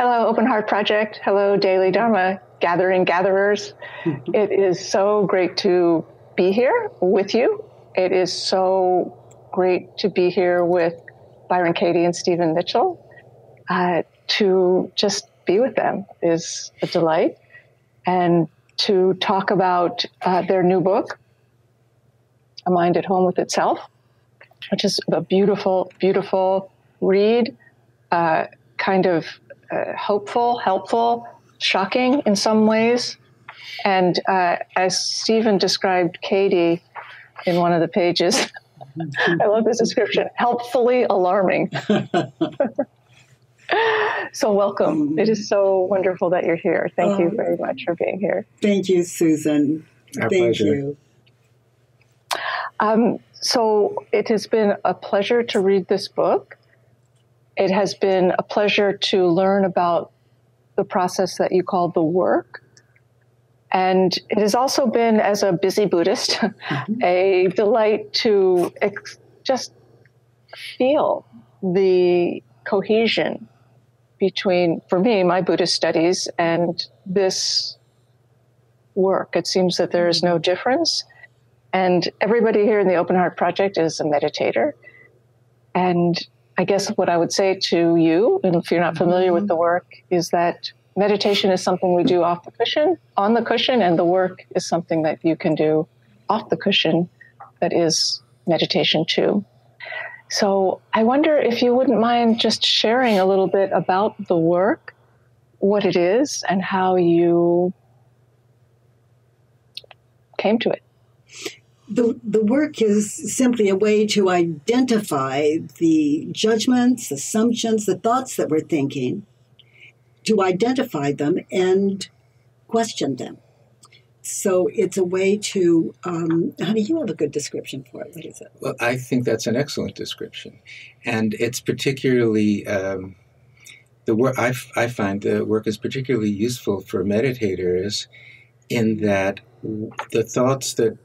Hello, Open Heart Project. Hello, Daily Dharma Gathering gatherers. Mm-hmm. It is so great to be here with you. It is so great to be here with Byron Katie and Stephen Mitchell. To just be with them is a delight. And to talk about their new book, A Mind at Home with Itself, which is a beautiful, beautiful read, kind of hopeful, helpful, shocking in some ways. And as Stephen described Katie in one of the pages, I love this description, helpfully alarming. So welcome. It is so wonderful that you're here. Thank you very much for being here. Thank you, Susan. Our pleasure. Thank you. So it has been a pleasure to read this book. It has been a pleasure to learn about the process that you call the work. And it has also been, as a busy Buddhist, a delight to just feel the cohesion between, for me, my Buddhist studies and this work. It seems that there is no difference. And everybody here in the Open Heart Project is a meditator. And I guess what I would say to you, and if you're not familiar with the work, is that meditation is something we do off the cushion, on the cushion, and the work is something that you can do off the cushion that is meditation too. So I wonder if you wouldn't mind just sharing a little bit about the work, what it is, and how you came to it. The work is simply a way to identify the judgments, assumptions, the thoughts that we're thinking, to identify them and question them. So it's a way to, honey, you have a good description for it. What is it? Well, I think that's an excellent description. And it's particularly, the work, I find the work is particularly useful for meditators in that the thoughts that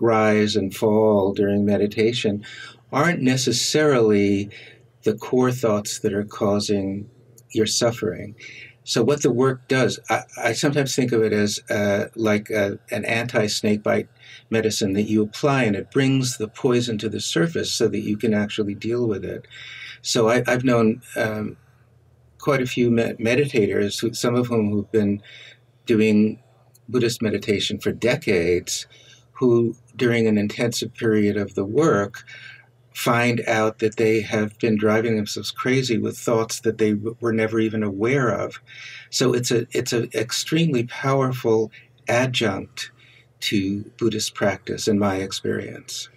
rise and fall during meditation aren't necessarily the core thoughts that are causing your suffering. So what the work does, I sometimes think of it as like an anti-snake bite medicine that you apply, and it brings the poison to the surface so that you can actually deal with it. So I've known quite a few meditators, some of whom who've been doing Buddhist meditation for decades, who during an intensive period of the work find out that they have been driving themselves crazy with thoughts that they were never even aware of. So it's an extremely powerful adjunct to Buddhist practice, in my experience.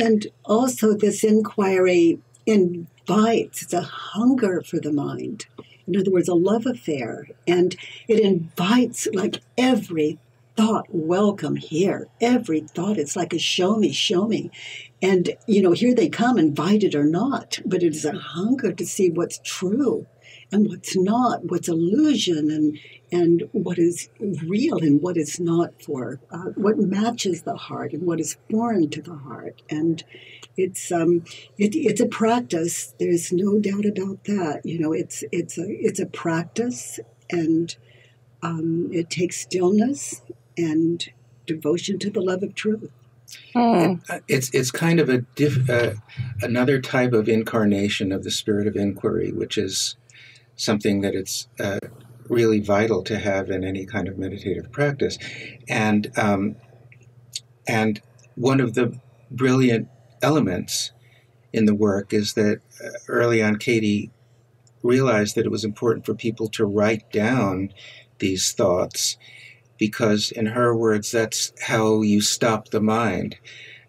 And also this inquiry invites, it's a hunger for the mind. In other words, a love affair. And it invites, like, every thought, welcome here. Every thought, it's like a show me, show me. And, you know, here they come, invited or not, but it is a hunger to see what's true and what's not, what's illusion and what is real and what is not for, what matches the heart and what is foreign to the heart. And it's a practice. There's no doubt about that. You know, it's a practice, and it takes stillness and devotion to the love of truth. It's kind of another type of incarnation of the spirit of inquiry, which is something that it's really vital to have in any kind of meditative practice. And one of the brilliant elements in the work is that early on Katie realized that it was important for people to write down these thoughts, because, in her words, that's how you stop the mind.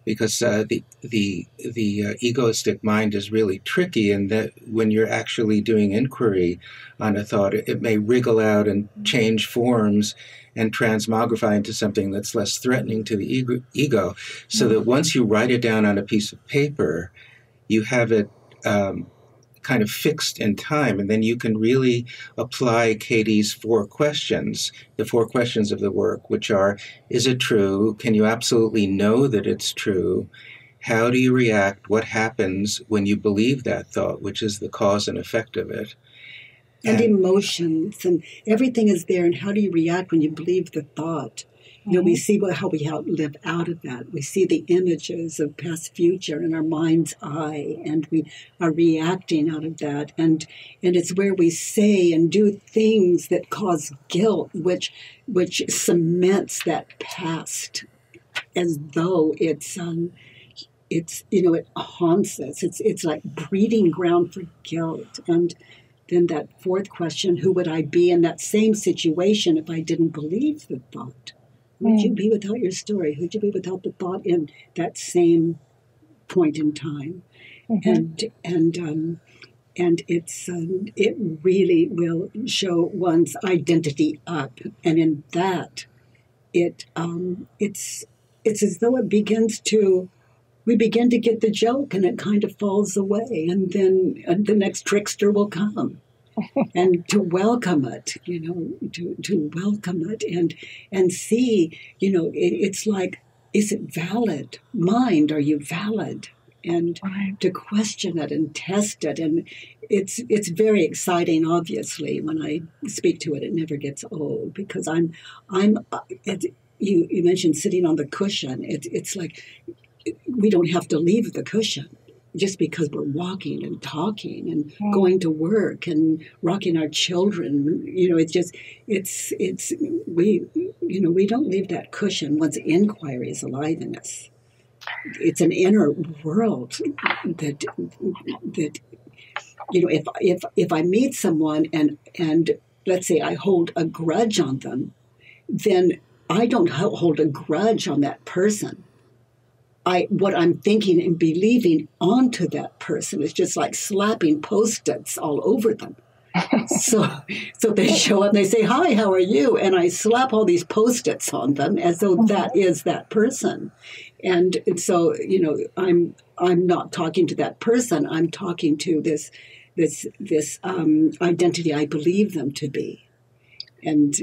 Because the egoistic mind is really tricky, and that when you're actually doing inquiry on a thought, it may wriggle out and change forms and transmogrify into something that's less threatening to the ego. So that once you write it down on a piece of paper, you have it kind of fixed in time, and then you can really apply Katie's four questions, the four questions of the work, which are: is it true? Can you absolutely know that it's true? How do you react? What happens when you believe that thought, which is the cause and effect of it? and emotions, and everything is there. And how do you react when you believe the thought? You know, we see how we live out of that. We see the images of past, future in our mind's eye, and we are reacting out of that. And it's where we say and do things that cause guilt, which cements that past as though it's you know, it haunts us. It's like breeding ground for guilt. And then that fourth question: who would I be in that same situation if I didn't believe the thought? Would you be without your story? Would you be without the thought in that same point in time? And it's it really will show one's identity up, and in that, it's as though it begins to. We begin to get the joke, and it kind of falls away, and then the next trickster will come. And to welcome it, you know, to welcome it and see, you know, it's like, is it valid? Mind, are you valid? And to question it and test it. And it's very exciting, obviously, when I speak to it. It never gets old, because you mentioned sitting on the cushion. It's like we don't have to leave the cushion. Just because we're walking and talking and going to work and rocking our children, you know, we don't leave that cushion once inquiry is alive in us. It's an inner world that you know, if I meet someone and let's say I hold a grudge on them, then I don't hold a grudge on that person. What I'm thinking and believing onto that person is just like slapping Post-its all over them. So they show up, they say, "Hi, how are you?" And I slap all these Post-its on them as though that is that person. And so, you know, I'm not talking to that person. I'm talking to this identity I believe them to be. And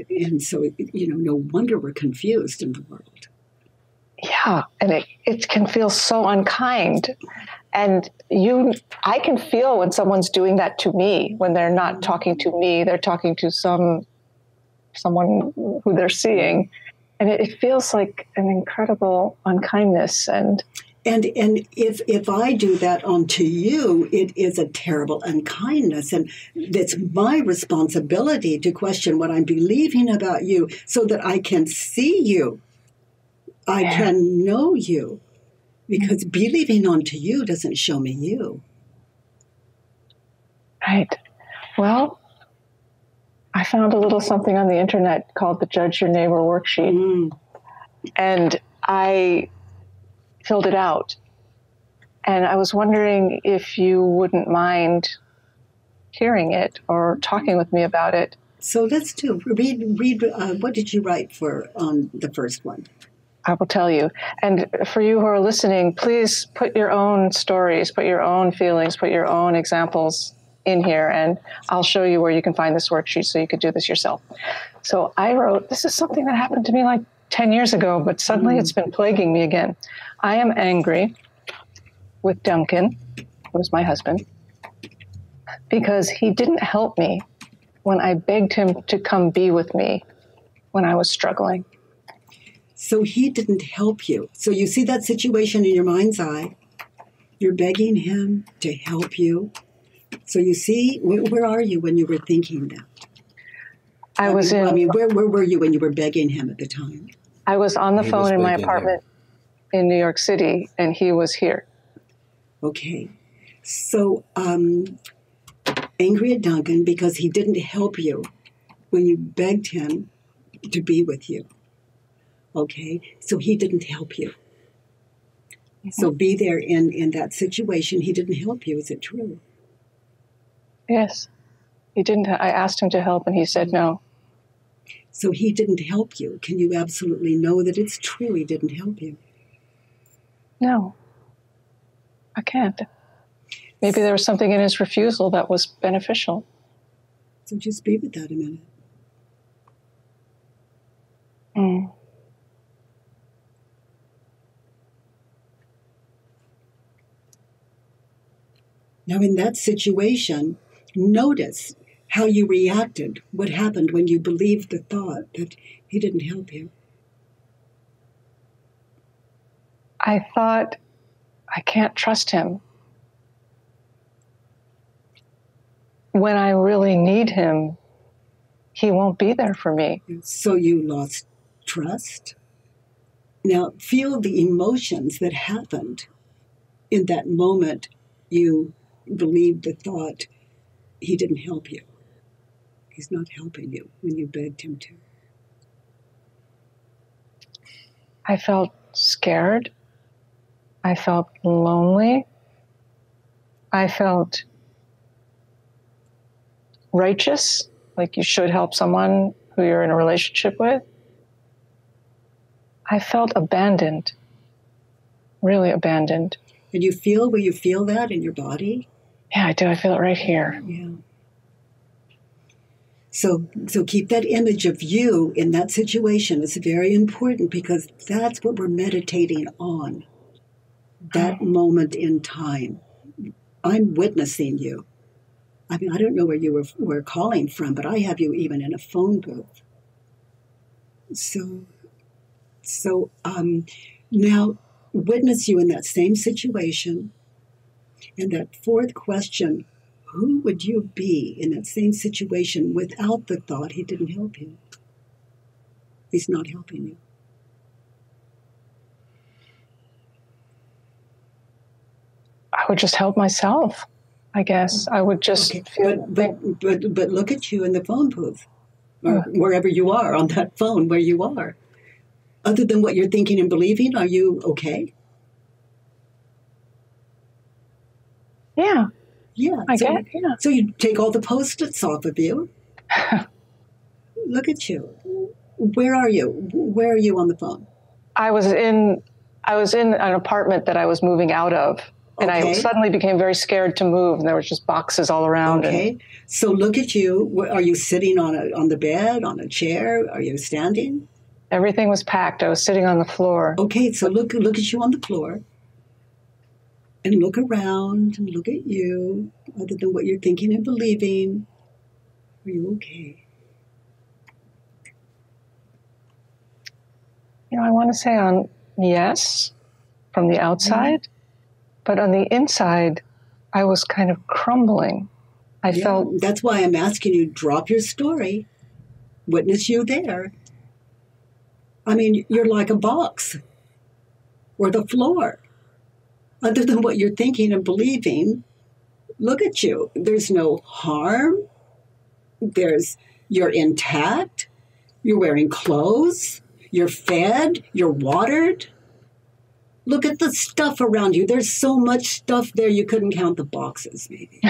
so, you know, no wonder we're confused in the world. Yeah, and it can feel so unkind. And I can feel when someone's doing that to me, when they're not talking to me, they're talking to someone who they're seeing. And it feels like an incredible unkindness. And if I do that onto you, it is a terrible unkindness. And it's my responsibility to question what I'm believing about you so that I can see you. I can know you, because believing onto you doesn't show me you. Right. Well, I found a little something on the internet called the Judge Your Neighbor Worksheet. And I filled it out. And I was wondering if you wouldn't mind hearing it or talking with me about it. So let's read what did you write for on the first one? I will tell you. And for you who are listening, please put your own stories, put your own feelings, put your own examples in here, and I'll show you where you can find this worksheet so you could do this yourself. So I wrote, this is something that happened to me like 10 years ago, but suddenly it's been plaguing me again. I am angry with Duncan, who's my husband, because he didn't help me when I begged him to come be with me when I was struggling. So he didn't help you. So you see that situation in your mind's eye. You're begging him to help you. So you see, where are you when you were thinking that? Where were you when you were begging him at the time? I was on the phone in my apartment in New York City, and he was here. Okay. So angry at Duncan because he didn't help you when you begged him to be with you. Okay, so he didn't help you. So be there in that situation. He didn't help you. Is it true? Yes, he didn't. I asked him to help, and he said no. So he didn't help you. Can you absolutely know that it's true he didn't help you? No, I can't. Maybe there was something in his refusal that was beneficial. So just be with that a minute. Now, in that situation, notice how you reacted, what happened when you believed the thought that he didn't help you. I thought, I can't trust him when I really need him. He won't be there for me. So you lost trust. Now feel the emotions that happened in that moment. You believed the thought, he didn't help you. He's not helping you when you begged him to. I felt scared. I felt lonely. I felt righteous. Like you should help someone who you're in a relationship with. I felt abandoned, really abandoned. And you feel, will you feel that in your body? Yeah, I do. I feel it right here. Yeah. So keep that image of you in that situation. It's very important because that's what we're meditating on. That moment in time. I'm witnessing you. I mean, I don't know where you were calling from, but I have you even in a phone booth. So now witness you in that same situation. And that fourth question, who would you be in that same situation without the thought he didn't help you? He's not helping you. I would just help myself. I guess I would just feel but look at you in the phone booth or wherever you are on that phone where you are. Other than what you're thinking and believing, are you okay? Yeah. Yeah. I guess. So you take all the Post-its off of you. Look at you. Where are you? Where are you on the phone? I was in an apartment that I was moving out of. And I suddenly became very scared to move, and there were just boxes all around. Okay. So look at you. Are you sitting on the bed, on a chair? Are you standing? Everything was packed. I was sitting on the floor. Okay. So look at you on the floor. And look around and look at you, other than what you're thinking and believing. Are you okay? You know, I want to say on yes from the outside. Mm-hmm. But on the inside, I was kind of crumbling. I felt... That's why I'm asking you, drop your story. Witness you there. I mean, you're like a box or the floor. Other than what you're thinking and believing, look at you. There's no harm. You're intact. You're wearing clothes. You're fed. You're watered. Look at the stuff around you. There's so much stuff there you couldn't count the boxes, maybe.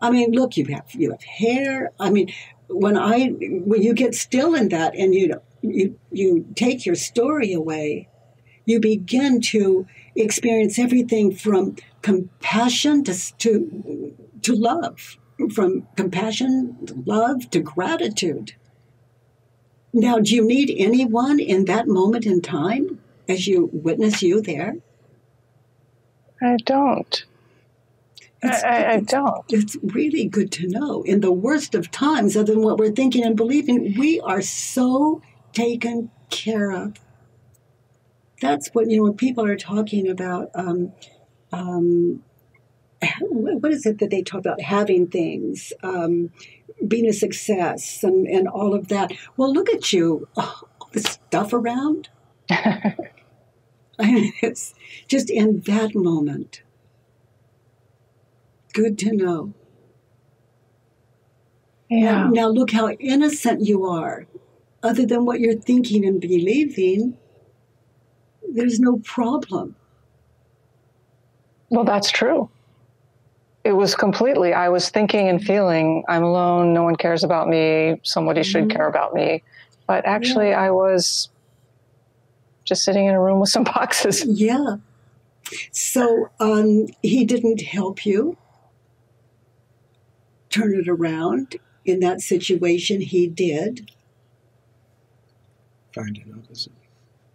I mean, look, you have hair. I mean, when you get still in that and you take your story away, you begin to experience everything from compassion to love, from compassion to love to gratitude. Now, do you need anyone in that moment in time? As you witness you there? I don't. I don't. It's really good to know. In the worst of times, other than what we're thinking and believing, we are so taken care of. That's what, when people are talking about, what is it that they talk about? Having things, being a success, and all of that. Well, look at you, all the stuff around. I mean, it's just in that moment. Good to know. Yeah. Now look how innocent you are. Other than what you're thinking and believing, there's no problem. Well, that's true. It was completely, I was thinking and feeling, I'm alone, no one cares about me, somebody should care about me. But actually I was just sitting in a room with some boxes. Yeah. So he didn't help you turn it around. In that situation, he did. Find an opposite.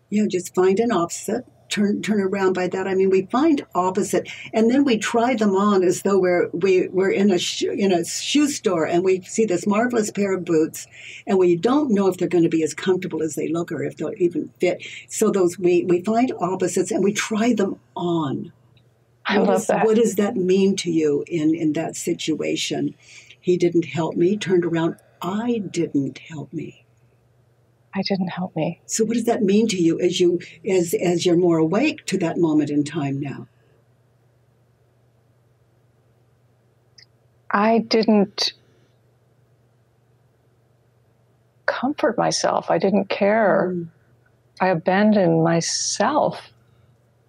Yeah, just find an opposite. turn around by that. I mean, we find opposite, and then we try them on as though we're in a shoe store, and we see this marvelous pair of boots, and we don't know if they're going to be as comfortable as they look or if they'll even fit. So those we find opposites and we try them on. I love that. What does that mean to you in that situation? He didn't help me. Turned around. I didn't help me. I didn't help me. So what does that mean to you as you're more awake to that moment in time now? I didn't comfort myself. I didn't care. I abandoned myself.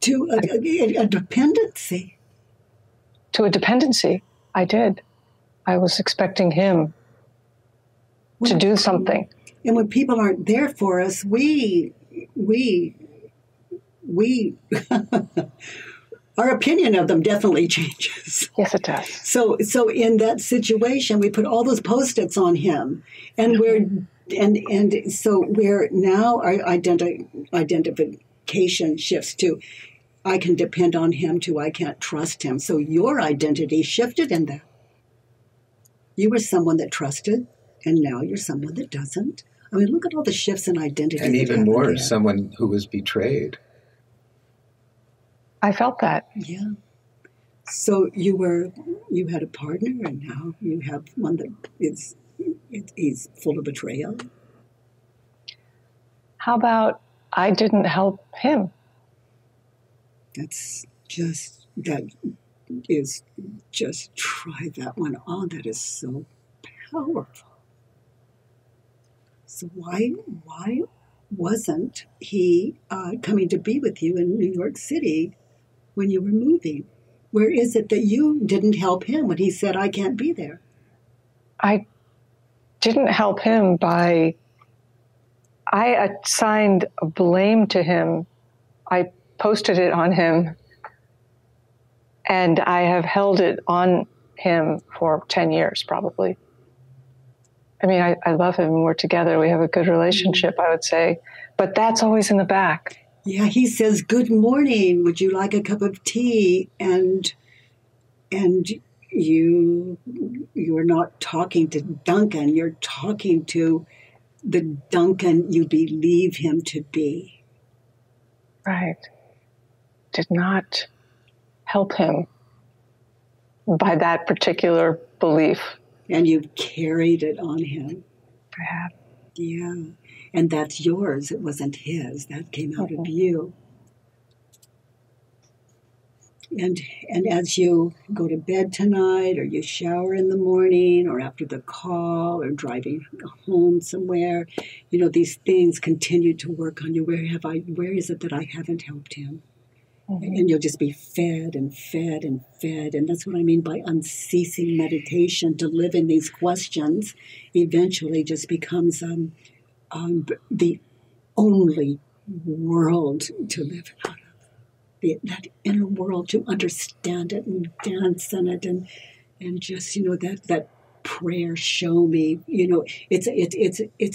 To a dependency. To a dependency. I did. I was expecting him to do something. And when people aren't there for us, we our opinion of them definitely changes. Yes, it does. So in that situation, we put all those Post-its on him, and so we're now our identification shifts to, I can depend on him, to I can't trust him. So your identity shifted in that. You were someone that trusted, and now you're someone that doesn't. I mean, look at all the shifts in identity. And even more, there. Someone who was betrayed. I felt that. Yeah. So you had a partner, and now you have one that he's full of betrayal. How about I didn't help him? Just try that one on. That is so powerful. So why wasn't he coming to be with you in New York City when you were moving? Where is it that you didn't help him when he said, I can't be there? I didn't help him by, I assigned a blame to him. I posted it on him, and I have held it on him for 10 years probably. I mean, I love him. We're together. We have a good relationship, I would say. But that's always in the back. Yeah, he says, good morning. Would you like a cup of tea? And you're not talking to Duncan. You're talking to the Duncan you believe him to be. Right. Did not help him by that particular belief. And you've carried it on him. Perhaps. Yeah. And that's yours. It wasn't his. That came out of you. And as you go to bed tonight, or you shower in the morning, or after the call, or driving home somewhere, you know, these things continue to work on you. Where is it that I haven't helped him? And you'll just be fed and fed and fed. And that's what I mean by unceasing meditation. To live in these questions eventually just becomes the only world to live out of. That inner world, to understand it and dance in it, and just, you know, that prayer, show me, you know, it's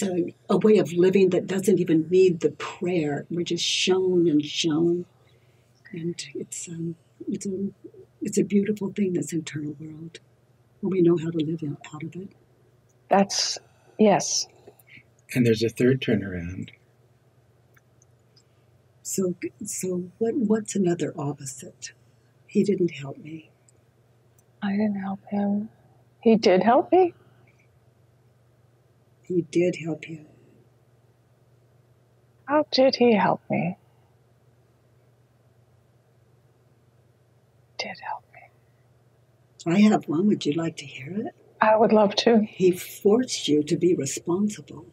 a way of living that doesn't even need the prayer. We're just shown and shown. And it's a beautiful thing, this internal world, when we know how to live out of it. That's, yes. And there's a third turnaround. So what's another opposite? He didn't help me. I didn't help him. He did help me. He did help you. How did he help me? Did help me. I have one. Would you like to hear it? I would love to. He forced you to be responsible.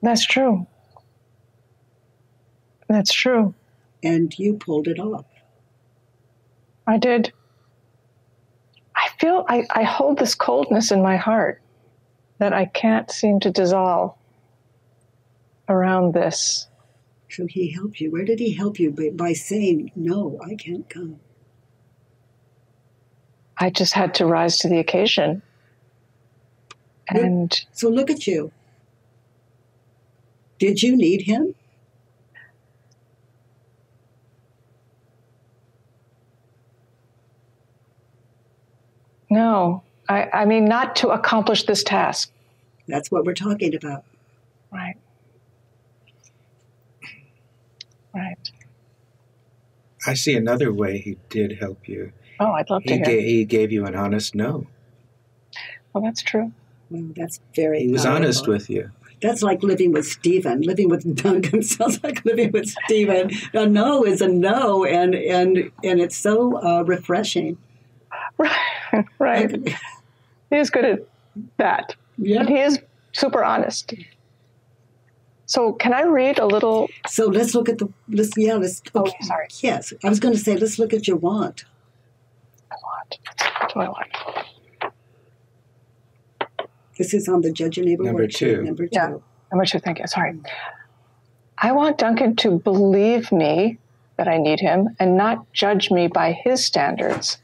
That's true. That's true. And you pulled it off. I did. I feel I hold this coldness in my heart that I can't seem to dissolve around this. So he helped you. Where did he help you? By saying, no, I can't come. I just had to rise to the occasion. And look, so look at you. Did you need him? No, I mean, not to accomplish this task. That's what we're talking about. Right. Right. I see another way he did help you. Oh, I'd love to hear. He gave you an honest no. Well, that's true. Well, that's very He was powerful. Honest with you. That's like living with Stephen. Living with Duncan sounds like living with Stephen. A no is a no, and it's so refreshing. Right, right. He is good at that. Yeah. And he is super honest. So can I read a little? So let's look at the, let's, okay. Oh, sorry. Yes, I was going to say, let's look at your want. I want. What do I want? This is on the Judge Your Neighbor Worksheet. Number two. Yeah, number two, thank you, sorry. I want Duncan to believe me that I need him and not judge me by his standards.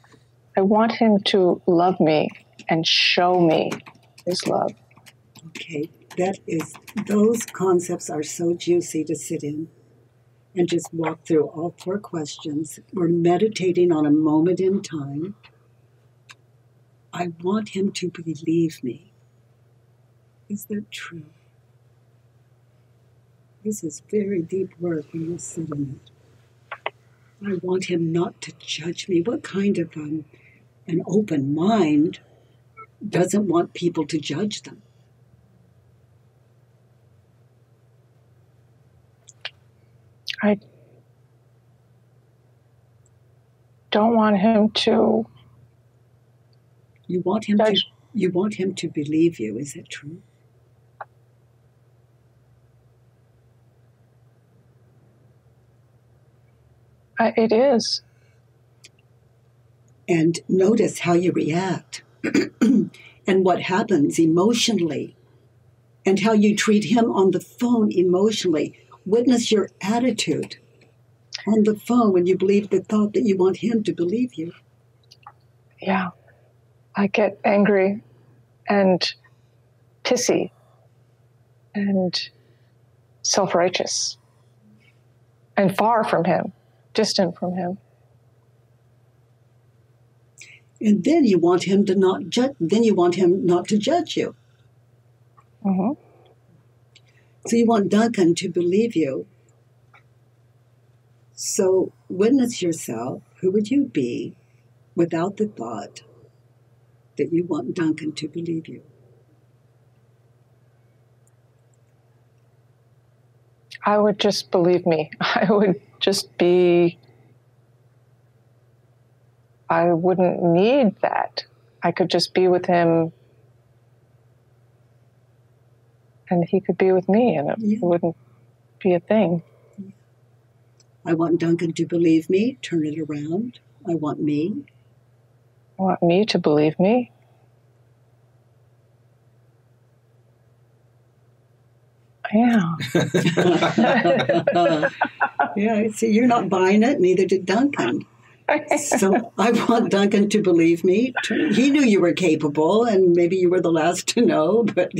I want him to love me and show me his love. Okay. That is, those concepts are so juicy to sit in and just walk through all four questions. We're meditating on a moment in time. I want him to believe me. Is that true? This is very deep work when you sit in it. I want him not to judge me. What kind of an open mind doesn't want people to judge them? I don't want him to. You want him judge. To. You want him to believe you. Is that true? It is. And notice how you react, and what happens emotionally, and how you treat him on the phone emotionally. Witness your attitude on the phone when you believe the thought that you want him to believe you. Yeah. I get angry and pissy and self-righteous and far from him, distant from him. And then you want him to not judge, then you want him not to judge you. Mm-hmm. So you want Duncan to believe you. So witness yourself. Who would you be without the thought that you want Duncan to believe you? I would just believe me. I would just be, I wouldn't need that. I could just be with him. And he could be with me, and it wouldn't be a thing. I want Duncan to believe me. Turn it around. I want me. I want me to believe me. Yeah. Yeah, see, you're not buying it. Neither did Duncan. So I want Duncan to believe me. He knew you were capable, and maybe you were the last to know, but...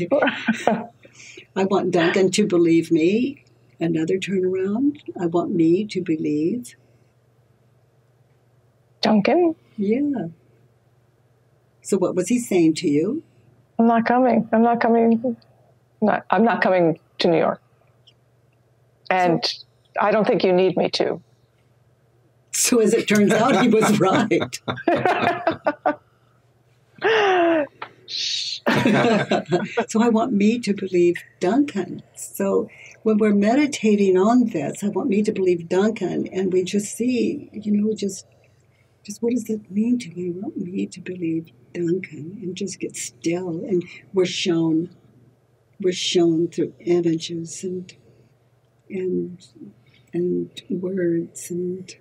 I want Duncan to believe me. Another turnaround. I want me to believe. Duncan? Yeah. So what was he saying to you? I'm not coming. I'm not coming. I'm not coming to New York. And so, I don't think you need me to. So as it turns out, he was right. So I want me to believe Duncan. So when we're meditating on this, I want me to believe Duncan, and we just see, you know, just what does that mean to me? I want me to believe Duncan, and just get still. And we're shown through images and words, and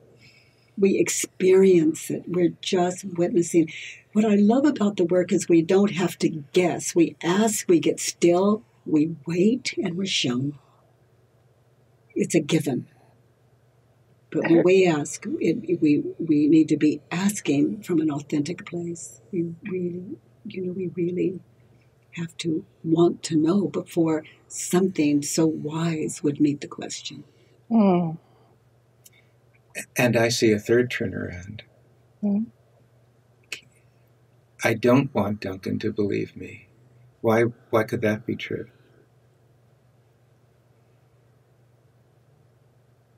we experience it. We're just witnessing. What I love about the work is we don't have to guess. We ask, we get still, we wait, and we're shown. It's a given. But when we ask, we need to be asking from an authentic place. We really have to want to know before something so wise would meet the question. Mm. And I see a third turnaround. Mm-hmm. I don't want Duncan to believe me. Why could that be true?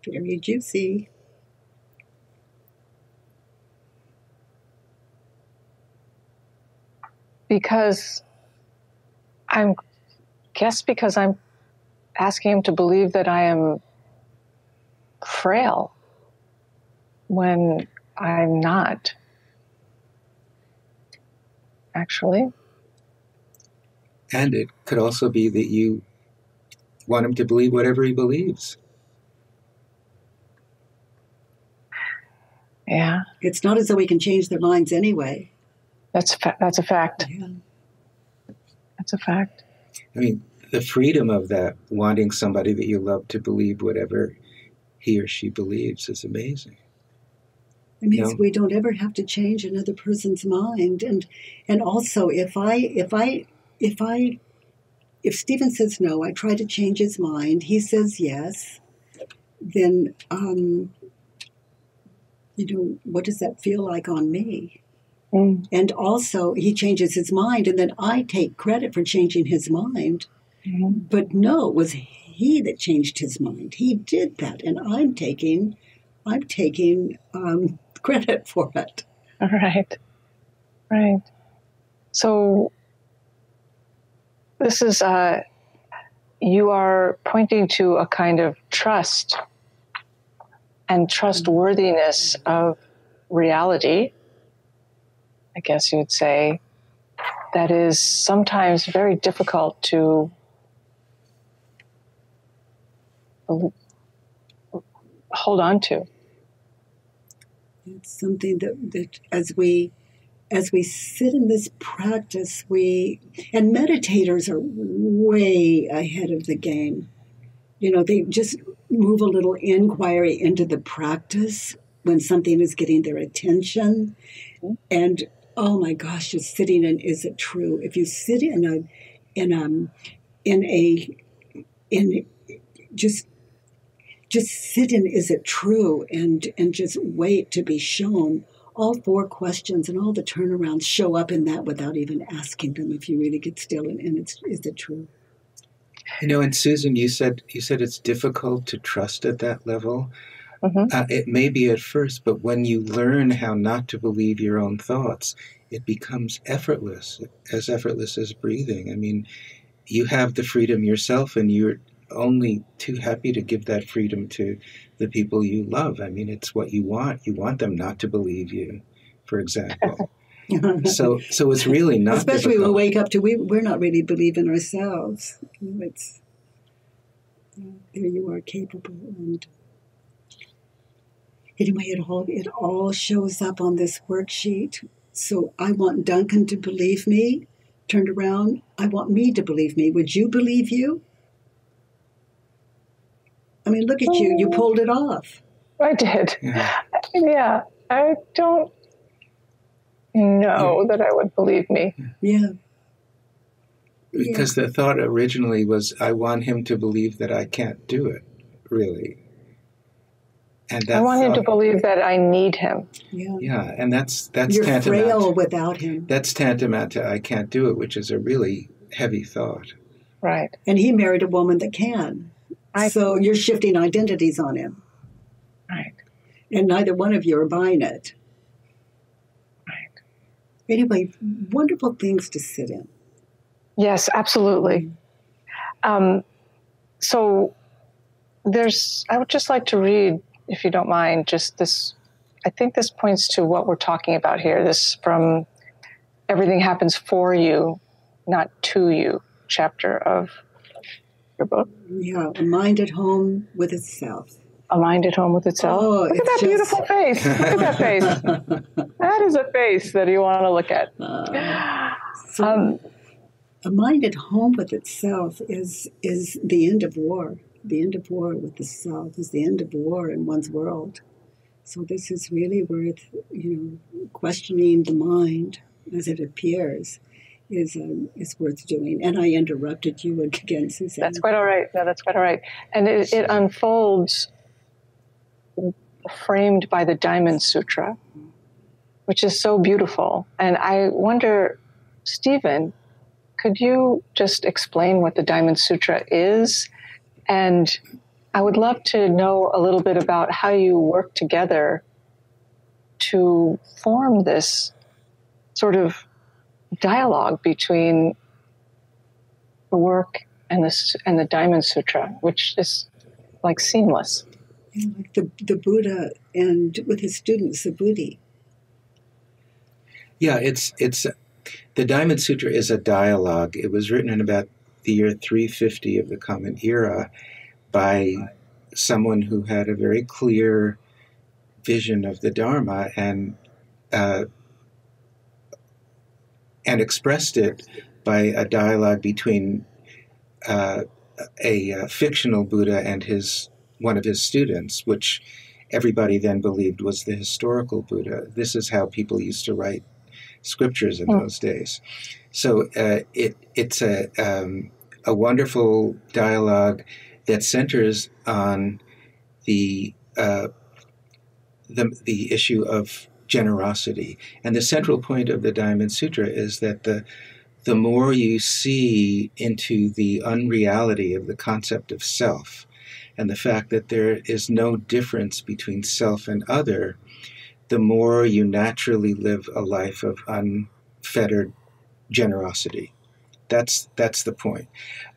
Very juicy. Because I guess because I'm asking him to believe that I am frail when I'm not, actually. And it could also be that you want him to believe whatever he believes. Yeah. It's not as though we can change their minds anyway. That's a fact. Yeah. That's a fact. I mean, the freedom of that, wanting somebody that you love to believe whatever he or she believes, is amazing. It means we don't ever have to change another person's mind. And also, if Stephen says no, I try to change his mind, he says yes, then, you know, what does that feel like on me? Mm. And also, he changes his mind, and then I take credit for changing his mind. Mm. But no, it was he that changed his mind. He did that, and I'm taking credit for it. All right. Right. So this is, you are pointing to a kind of trust and trustworthiness of reality, I guess you'd say, that is sometimes very difficult to hold on to. It's something that as we sit in this practice, and meditators are way ahead of the game. You know, they just move a little inquiry into the practice when something is getting their attention. And oh my gosh, you're sitting in, is it true? If you sit just sit in, is it true? And just wait to be shown. All four questions and all the turnarounds show up in that without even asking them if you really get still and it's, is it true? You know, and Susan, you said it's difficult to trust at that level. Mm-hmm. It may be at first, but when you learn how not to believe your own thoughts, it becomes effortless as breathing. I mean, you have the freedom yourself, and you're only too happy to give that freedom to the people you love. I mean, it's what you want. You want them not to believe you, for example. So it's really not especially difficult. When we wake up to we're not really believing ourselves. It's, there you are, capable. And anyway, it all shows up on this worksheet. So I want Duncan to believe me. Turned around, I want me to believe me. Would you believe you? I mean, look at you. You pulled it off. I did. Yeah. I don't know that I would believe me. Yeah. Because the thought originally was, I want him to believe that I can't do it, really. And I want him to believe that I need him. Yeah. Yeah, and that's you're tantamount. You're frail without him. That's tantamount to I can't do it, which is a really heavy thought. Right. And he married a woman that can. So you're shifting identities on him. Right. And neither one of you are buying it. Right. Anyway, wonderful things to sit in. Yes, absolutely. So I would just like to read, if you don't mind, just this, I think this points to what we're talking about here. This from Everything Happens For You, Not To You, chapter of your book. Yeah, A Mind at Home with Itself. A Mind at Home with Itself. Oh, look at that beautiful face. Look at that face. That is a face that you want to look at. A Mind at Home with Itself is the end of war. The end of war with the self is the end of war in one's world. So this is really worth, questioning the mind as it appears is worth doing. And I interrupted you again, Suzanne. That's quite all right. No, that's quite all right. And it unfolds framed by the Diamond Sutra, which is so beautiful. And I wonder, Stephen, could you just explain what the Diamond Sutra is? And I would love to know a little bit about how you work together to form this sort of dialogue between the work and the Diamond Sutra, which is like seamless. Yeah, like the Buddha and with his students, Subhuti. Yeah, it's the Diamond Sutra is a dialogue. It was written in about the year 350 of the Common Era by someone who had a very clear vision of the Dharma and expressed it by a dialogue between a fictional Buddha and one of his students, which everybody then believed was the historical Buddha. This is how people used to write scriptures in those days. So it's a wonderful dialogue that centers on the issue of generosity. And the central point of the Diamond Sutra is that the more you see into the unreality of the concept of self and the fact that there is no difference between self and other, the more you naturally live a life of unfettered generosity. That's the point.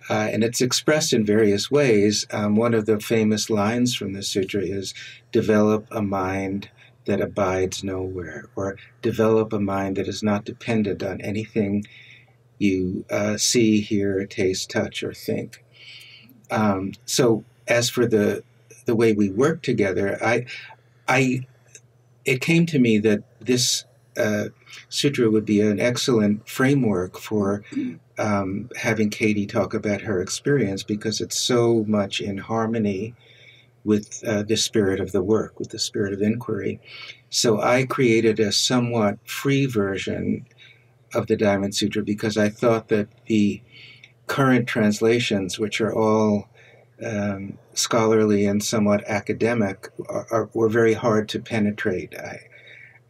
And it's expressed in various ways. One of the famous lines from the sutra is, develop a mind that abides nowhere, or develop a mind that is not dependent on anything you see, hear, taste, touch, or think. So as for the way we work together, it came to me that this sutra would be an excellent framework for having Katie talk about her experience, because it's so much in harmony with the spirit of the work, with the spirit of inquiry. So I created a somewhat free version of the Diamond Sutra because I thought that the current translations, which are all scholarly and somewhat academic, were very hard to penetrate.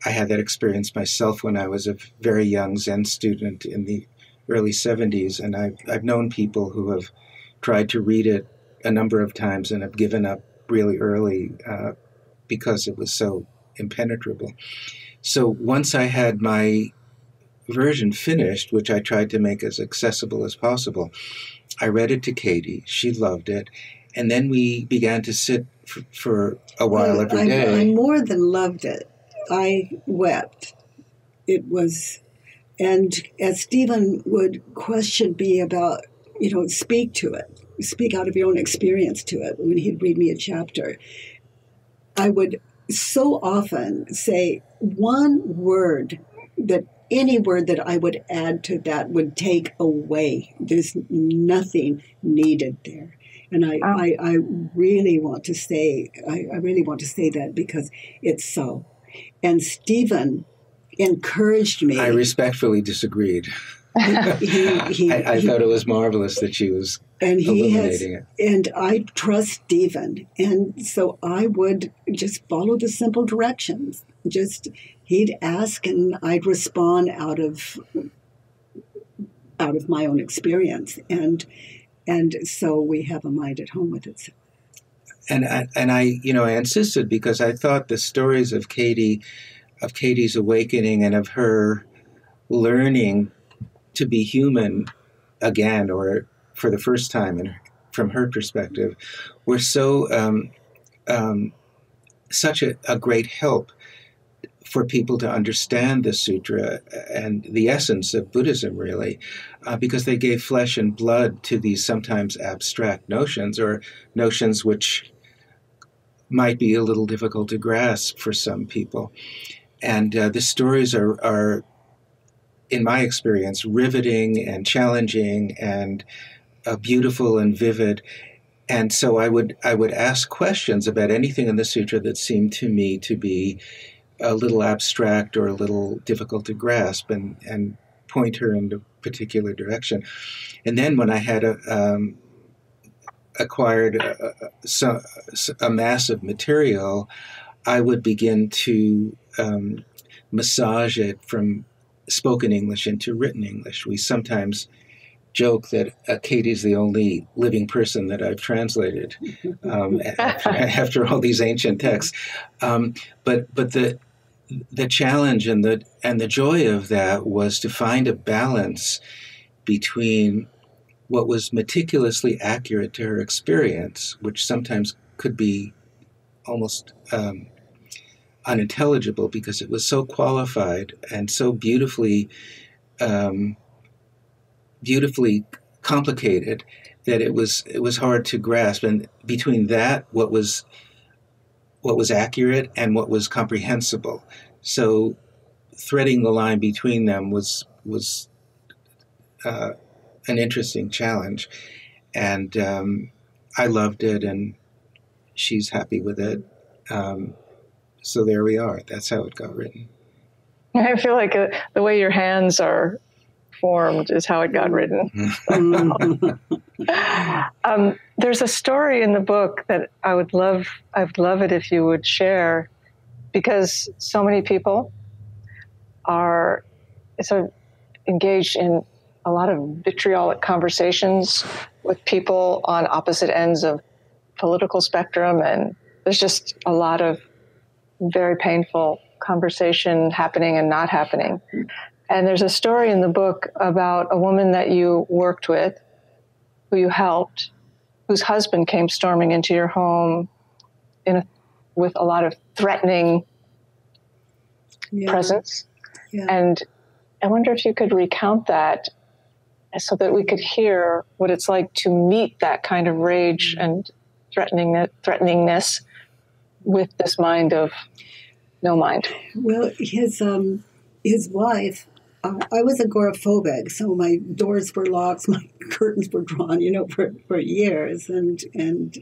I had that experience myself when I was a very young Zen student in the early 70s, and I've known people who have tried to read it a number of times and have given up really early because it was so impenetrable. So once I had my version finished, which I tried to make as accessible as possible, I read it to Katie. She loved it. And then we began to sit for a while every day. I more than loved it. I wept. It was, and as Stephen would question me about, speak to it, speak out of your own experience to it when he'd read me a chapter, I would so often say one word that any word that I would add to that would take away. There's nothing needed there. And I really want to say, I really want to say that because it's so. And Stephen encouraged me. I respectfully disagreed. I thought it was marvelous that she was illuminating it. And I trust Stephen. And so I would just follow the simple directions. He'd ask and I'd respond out of my own experience. And so we have a mind at home with itself. And I insisted because I thought the stories of Katie's awakening and of her learning to be human again, or for the first time from her perspective, were so such a great help for people to understand the sutra and the essence of Buddhism, really, because they gave flesh and blood to these sometimes abstract notions, or notions which might be a little difficult to grasp for some people. And the stories are, in my experience, riveting and challenging and beautiful and vivid. And so I would ask questions about anything in the sutra that seemed to me to be a little abstract or a little difficult to grasp, and point her in a particular direction. And then when I had acquired a mass of material, I would begin to massage it from spoken English into written English. We sometimes joke that Katie's the only living person that I've translated after all these ancient texts. But the challenge and the joy of that was to find a balance between what was meticulously accurate to her experience, which sometimes could be almost unintelligible because it was so qualified and so beautifully complicated that it was hard to grasp. And between that, what was accurate and what was comprehensible. So threading the line between them was an interesting challenge. And I loved it, and she's happy with it. So there we are. That's how it got written. I feel like the way your hands are formed is how it got written. There's a story in the book that I'd love it if you would share, because so many people are so engaged in a lot of vitriolic conversations with people on opposite ends of political spectrum, and there's just a lot of very painful conversation happening and not happening. And there's a story in the book about a woman that you worked with, who you helped, whose husband came storming into your home with a lot of threatening presence. Yeah. And I wonder if you could recount that so that we could hear what it's like to meet that kind of rage and threateningness with this mind of no mind. Well, his wife, I was agoraphobic, so my doors were locked, my curtains were drawn, for years, and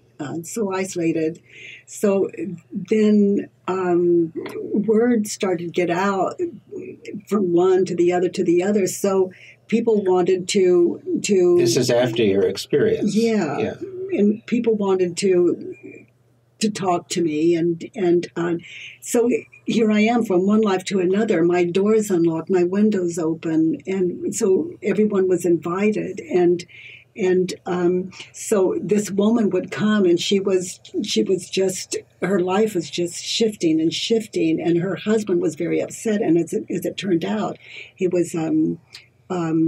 so isolated. So then word started to get out from one to the other to the other. So people wanted to. This is after your experience. Yeah. And people wanted to talk to me, and so here I am from one life to another. My doors unlocked, my windows open, and so everyone was invited. And so this woman would come, and she was just, her life was just shifting, and her husband was very upset. And as it turned out, he was.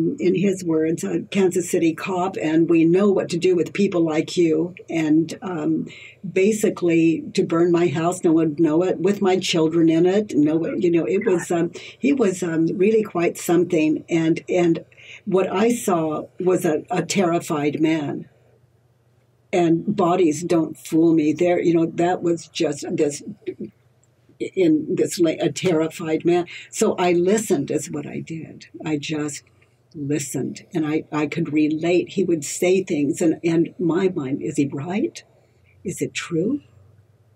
In his words, a Kansas City cop, and we know what to do with people like you. And basically, to burn my house, no one would know it, with my children in it. No one, it was. He was really quite something. And what I saw was a terrified man. And bodies don't fool me. There, that was just this. In this way, a terrified man. So I listened is what I did. I just listened, and I could relate. He would say things, and my mind, is he right? Is it true?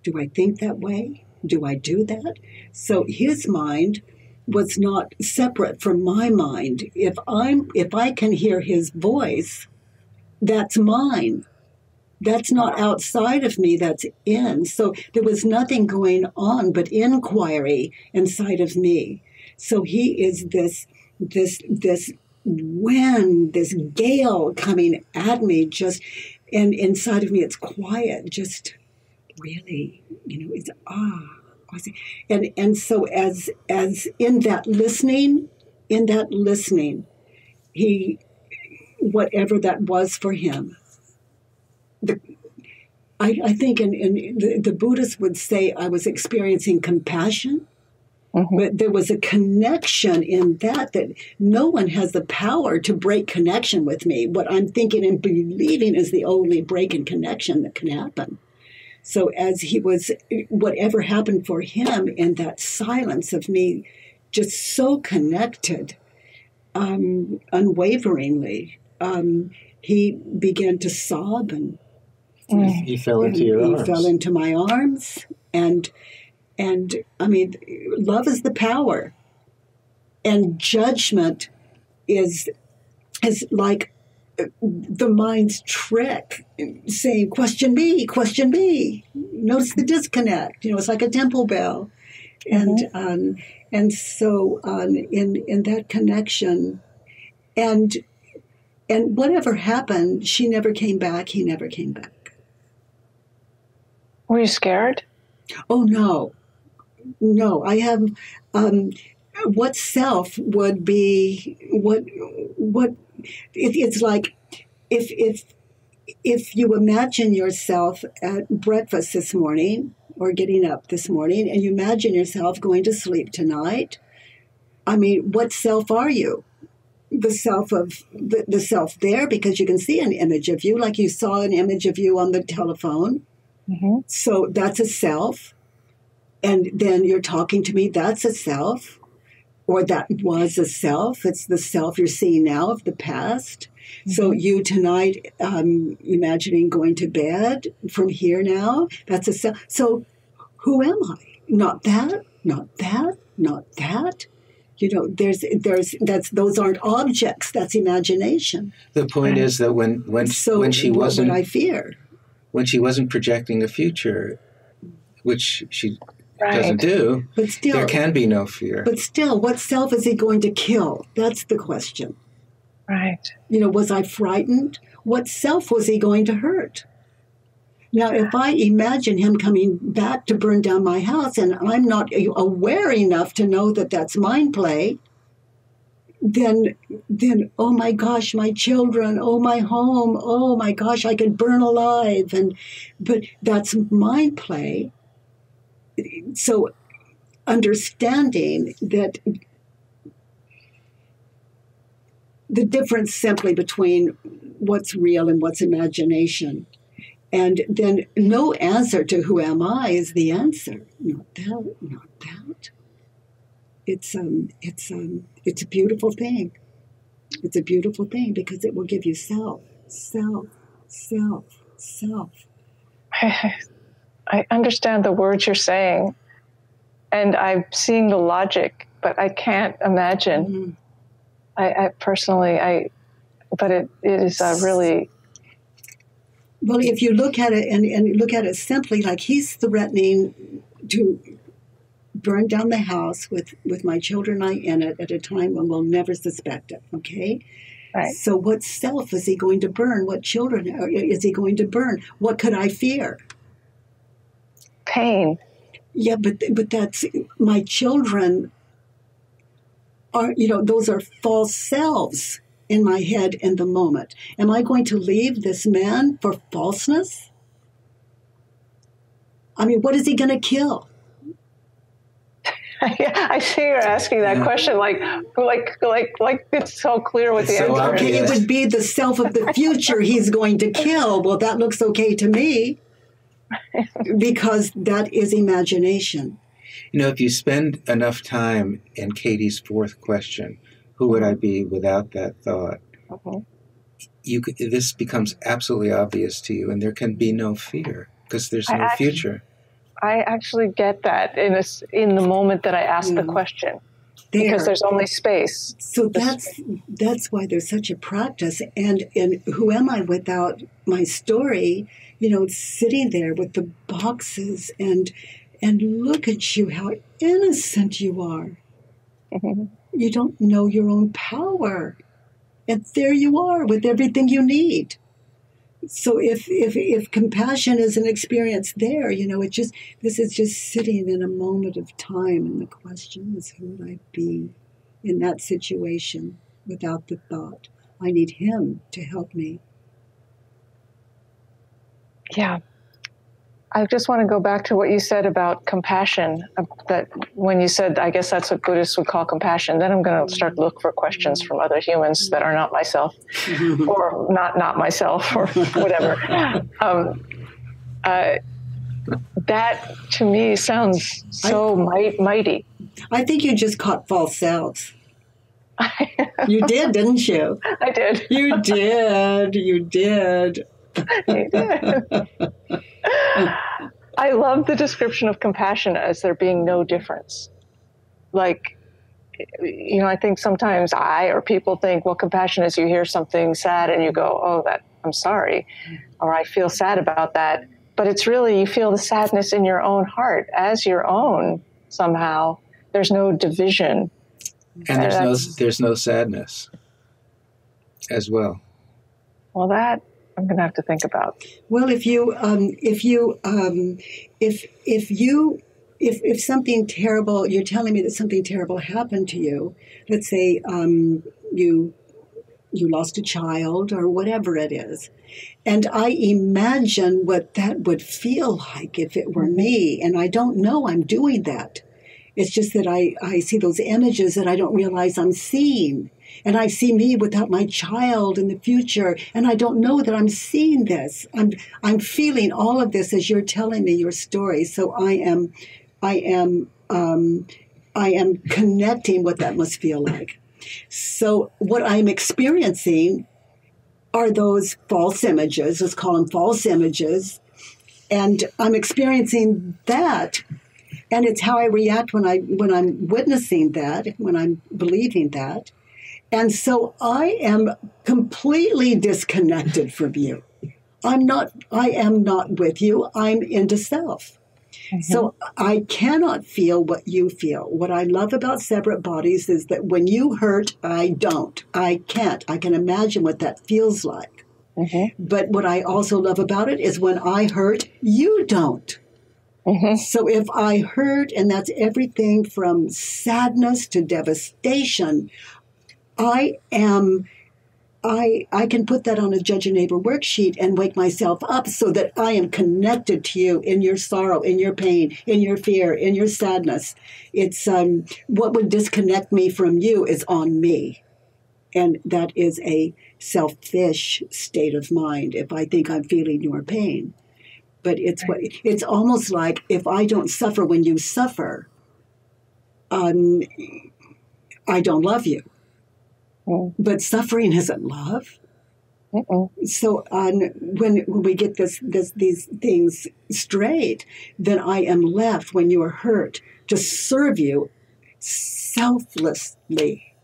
Do I think that way? Do I do that? So his mind was not separate from my mind. If I can hear his voice, that's mine. That's not outside of me, that's in. So there was nothing going on but inquiry inside of me. So he is this wind, this gale coming at me, just, and inside of me it's quiet, just really, it's I see. And so as in that listening, he, whatever that was for him. I think the Buddhists would say I was experiencing compassion, but there was a connection in that no one has the power to break connection with me. What I'm thinking and believing is the only break in connection that can happen. So as he was, whatever happened for him in that silence of me, just so connected, unwaveringly, he began to sob, and he fell into your arms. He fell into my arms, and I mean, love is the power, and judgment is like the mind's trick, saying, question me. Notice the disconnect. It's like a temple bell, and And so in that connection, and whatever happened, she never came back, he never came back. Were you scared? Oh, no. No, I have, what self would be, it's like, if you imagine yourself at breakfast this morning, or getting up this morning, and you imagine yourself going to sleep tonight, I mean, what self are you? The self of the self there, because you can see an image of you, like you saw an image of you on the telephone. Mm-hmm. So that's a self. And then you're talking to me, that's a self, or that was a self. It's the self you're seeing now of the past. Mm-hmm. So you tonight, imagining going to bed from here now, that's a self. So who am I? Not that, not that, not that. You know, those aren't objects, that's imagination. The point is that when she wasn't, I fear. When she wasn't projecting the future, which she doesn't do, but still, there can be no fear. But still, what self is he going to kill? That's the question. Right. You know, was I frightened? What self was he going to hurt? Now, if I imagine him coming back to burn down my house and I'm not aware enough to know that that's mind play, then oh my gosh, my children, oh my home, oh my gosh, I could burn alive. But that's mind play. So understanding that the difference simply between what's real and what's imagination. And then no answer to who am I is the answer. Not that, not that. It's a beautiful thing. It's a beautiful thing because it will give you self, self, self, self. I understand the words you're saying, and I'm seeing the logic, but I can't imagine. Mm-hmm. I personally, but it is a really. Well, if you look at it and look at it simply, like he's threatening to burn down the house with my children and I in it at a time when we'll never suspect it, okay? Right. So what self is he going to burn? What children is he going to burn? What could I fear? Pain. Yeah, but that's, my children are, you know, those are false selves in my head in the moment. Am I going to leave this man for falseness? I mean, what is he going to kill? I see you're asking that question like it's so clear with the answer. Okay, it would be the self of the future he's going to kill. Well, that looks okay to me because that is imagination. You know, if you spend enough time in Katie's fourth question, who would I be without that thought? Okay. This becomes absolutely obvious to you, and there can be no fear because there's no future. I actually get that in the moment that I ask the question, because there's only space. So that's why there's such a practice. And who am I without my story? You know, sitting there with the boxes and look at you, how innocent you are. Mm-hmm. You don't know your own power. And there you are with everything you need. So if compassion is an experience there, you know, this is just sitting in a moment of time, and the question is, who would I be in that situation without the thought? I need him to help me. Yeah. I just want to go back to what you said about compassion, that when you said, I guess that's what Buddhists would call compassion, then I'm going to start to look for questions from other humans that are not myself or not myself or whatever. That to me sounds so mighty. I think you just caught false selves. You did, didn't you? I did. You did. You did. You did. I love the description of compassion as there being no difference. Like, you know, I think sometimes people think, well, compassion is you hear something sad and you go, oh, that I'm sorry, or I feel sad about that. But it's really, you feel the sadness in your own heart as your own somehow. There's no division. And there's no sadness as well. Well, that I'm going to have to think about. Well, if something terrible, you're telling me that something terrible happened to you, let's say you lost a child or whatever it is, and I imagine what that would feel like if it were me, and I don't know I'm doing that. It's just that I see those images that I don't realize I'm seeing, and I see me without my child in the future, and I don't know that I'm seeing this. I'm feeling all of this as you're telling me your story, so I am connecting what that must feel like. So what I'm experiencing are those false images, let's call them false images, and I'm experiencing that, and it's how I react when I'm witnessing that, when I'm believing that. And so I am completely disconnected from you. I am not with you. I'm into self. Mm-hmm. So I cannot feel what you feel. What I love about separate bodies is that when you hurt, I don't. I can't. I can imagine what that feels like. Mm-hmm. But what I also love about it is when I hurt, you don't. Mm-hmm. So if I hurt, and that's everything from sadness to devastation, I can put that on a Judge Your Neighbor worksheet and wake myself up so that I am connected to you in your sorrow, in your pain, in your fear, in your sadness. It's what would disconnect me from you is on me. And that is a selfish state of mind if I think I'm feeling your pain. But it's almost like if I don't suffer when you suffer, I don't love you. But suffering isn't love. Uh-uh. So when we get these things straight, then I am left, when you are hurt, to serve you selflessly.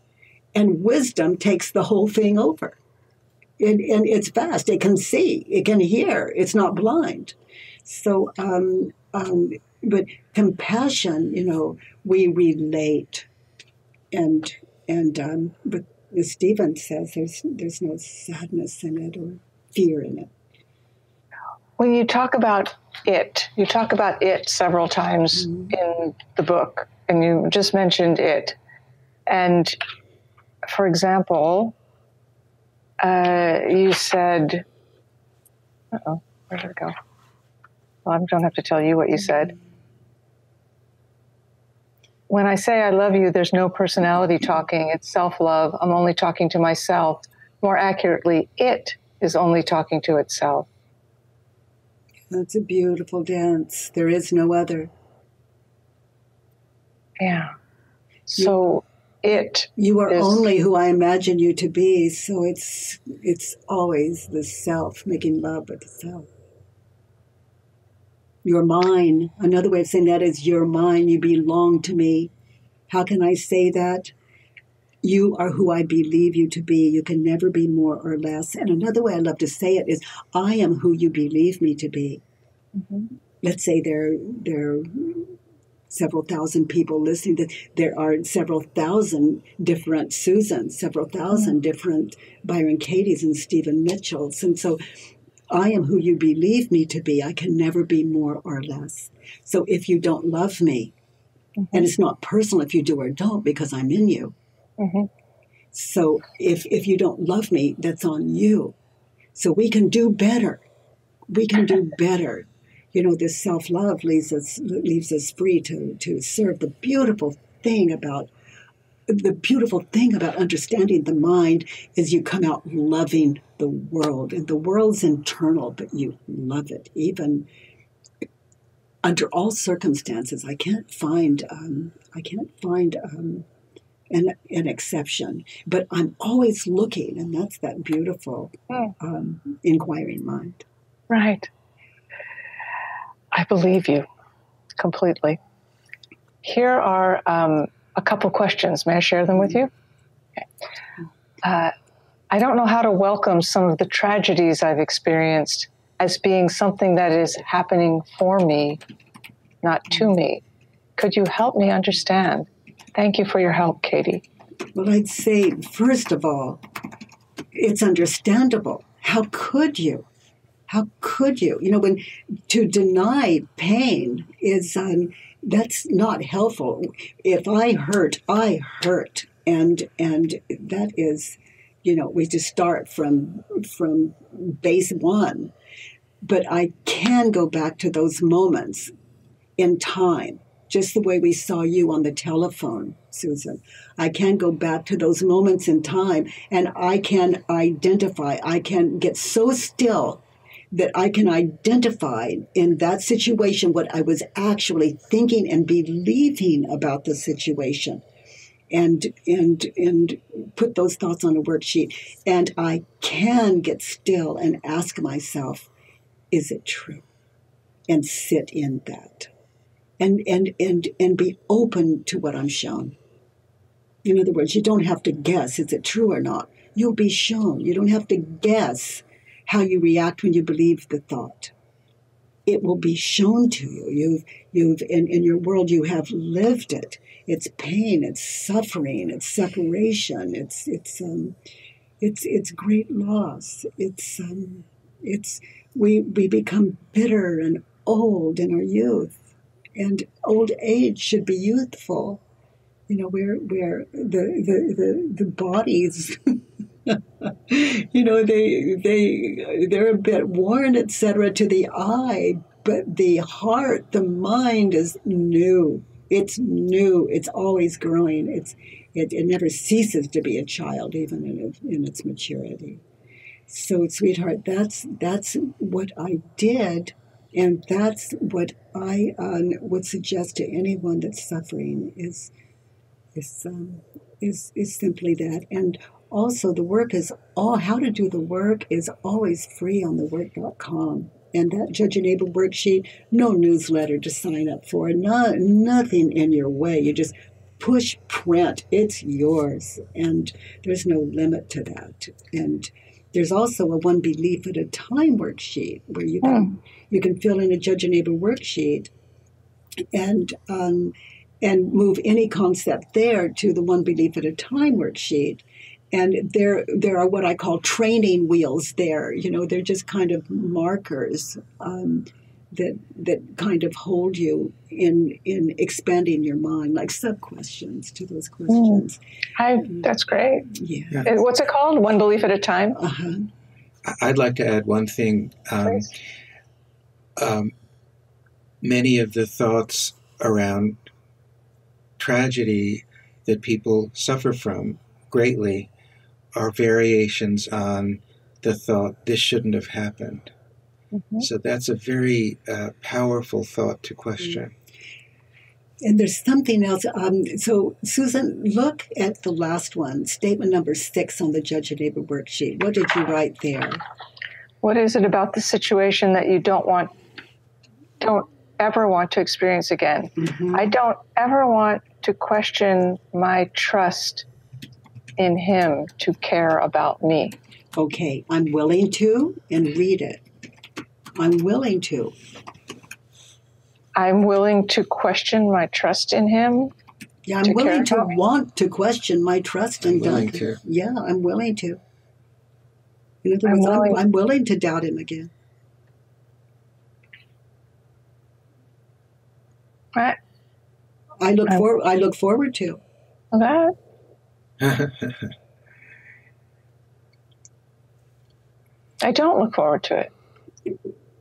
And wisdom takes the whole thing over. And it's fast. It can see. It can hear. It's not blind. So, but compassion, we relate. And but as Stephen says, there's no sadness in it or fear in it. When you talk about it, several times mm-hmm. in the book, and you just mentioned it. And for example, you said, where did it go? Well, I don't have to tell you what you said. When I say I love you, there's no personality talking. It's self-love. I'm only talking to myself. More accurately, it is only talking to itself. That's a beautiful dance. There is no other. Yeah. So it. You are only who I imagine you to be. So it's always the self, making love with the self. You're mine. Another way of saying that is you're mine. You belong to me. How can I say that? You are who I believe you to be. You can never be more or less. And another way I love to say it is I am who you believe me to be. Mm-hmm. Let's say there are several thousand people listening. There are several thousand different Susans, several thousand mm-hmm. different Byron Katies and Stephen Mitchells. And so I am who you believe me to be. I can never be more or less. So if you don't love me, mm-hmm. and it's not personal if you do or don't because I'm in you. Mm-hmm. So if you don't love me, that's on you. So we can do better. We can do better. This self-love leaves us free to serve. The beautiful thing about understanding the mind is you come out loving the world, and the world's internal, but you love it, even under all circumstances. I can't find an exception, but I'm always looking, and that's that beautiful inquiring mind. Right. I believe you completely. Here are a couple questions. May I share them with you? Okay. I don't know how to welcome some of the tragedies I've experienced as being something that is happening for me, not to me. Could you help me understand Thank you for your help, Katie. Well, I'd say, first of all, it's understandable. How could you? How could you? You know, when to deny pain is, that's not helpful. If I hurt, I hurt. And that is, you know, we just start from base one. But I can go back to those moments in time, just the way we saw you on the telephone, Susan. I can go back to those moments in time, and I can identify. I can get so still that I can identify in that situation what I was actually thinking and believing about the situation. And put those thoughts on a worksheet. And I can get still and ask myself, is it true? And sit in that. And be open to what I'm shown. In other words, you don't have to guess, is it true or not? You'll be shown. You don't have to guess how you react when you believe the thought. It will be shown to you. You've in your world, you have lived it. It's pain. It's suffering. It's separation. It's great loss. We become bitter and old in our youth, and old age should be youthful. You know, where the bodies. You know, they're a bit worn, etc., to the eye, but the heart, the mind is new. It's new. It's always growing. It never ceases to be a child, even in its maturity. So, sweetheart, that's what I did, and that's what I would suggest to anyone that's suffering is simply that. And also, the work is all, how to do the work is always free on thework.com. And that Judge Your Neighbor Worksheet, no newsletter to sign up for, nothing in your way. You just push print. It's yours. And there's no limit to that. And there's also a one belief at a time worksheet where you can fill in a Judge Your Neighbor Worksheet and move any concept there to the one belief at a time worksheet. And there are what I call training wheels there. You know, they're just kind of markers that kind of hold you in expanding your mind, like sub-questions to those questions. That's great. Yeah. Yeah. What's it called? One belief at a time? Uh-huh. I'd like to add one thing. Many of the thoughts around tragedy that people suffer from greatly are variations on the thought, this shouldn't have happened. Mm-hmm. So that's a very powerful thought to question. And there's something else. So, Susan, look at the last one, statement number 6 on the Judge Your Neighbor Worksheet. What did you write there? What is it about the situation that you don't ever want to experience again? Mm-hmm. I don't ever want to question my trust in him to care about me. Okay, I'm willing to, and read it. I'm willing to. I'm willing to question my trust in him. Yeah, I'm willing to want to question my trust in him. Yeah, I'm willing to. In other words, I'm willing to doubt him again. What? I look forward to that. I don't look forward to it.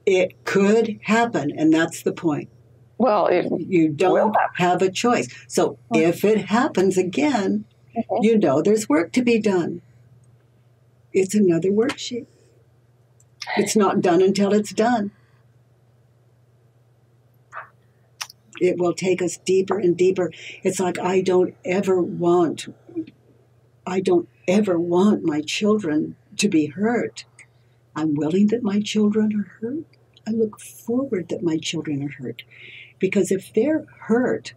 It could happen, and that's the point. Well, you don't have a choice. So if it happens again, you know there's work to be done. It's another worksheet. It's not done until it's done. It will take us deeper and deeper. It's like I don't ever want my children to be hurt. I'm willing that my children are hurt. I look forward that my children are hurt. Because if they're hurt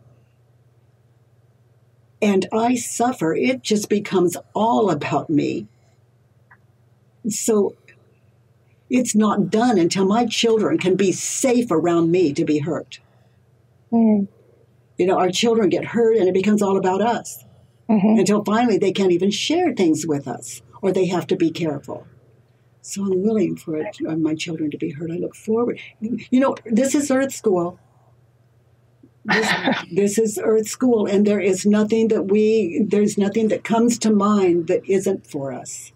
and I suffer, it just becomes all about me. So it's not done until my children can be safe around me to be hurt. Mm. our children get hurt and it becomes all about us until finally they can't even share things with us or they have to be careful. So I'm willing for my children to be hurt. I look forward. This is Earth School. This is Earth School, and there's nothing that comes to mind that isn't for us.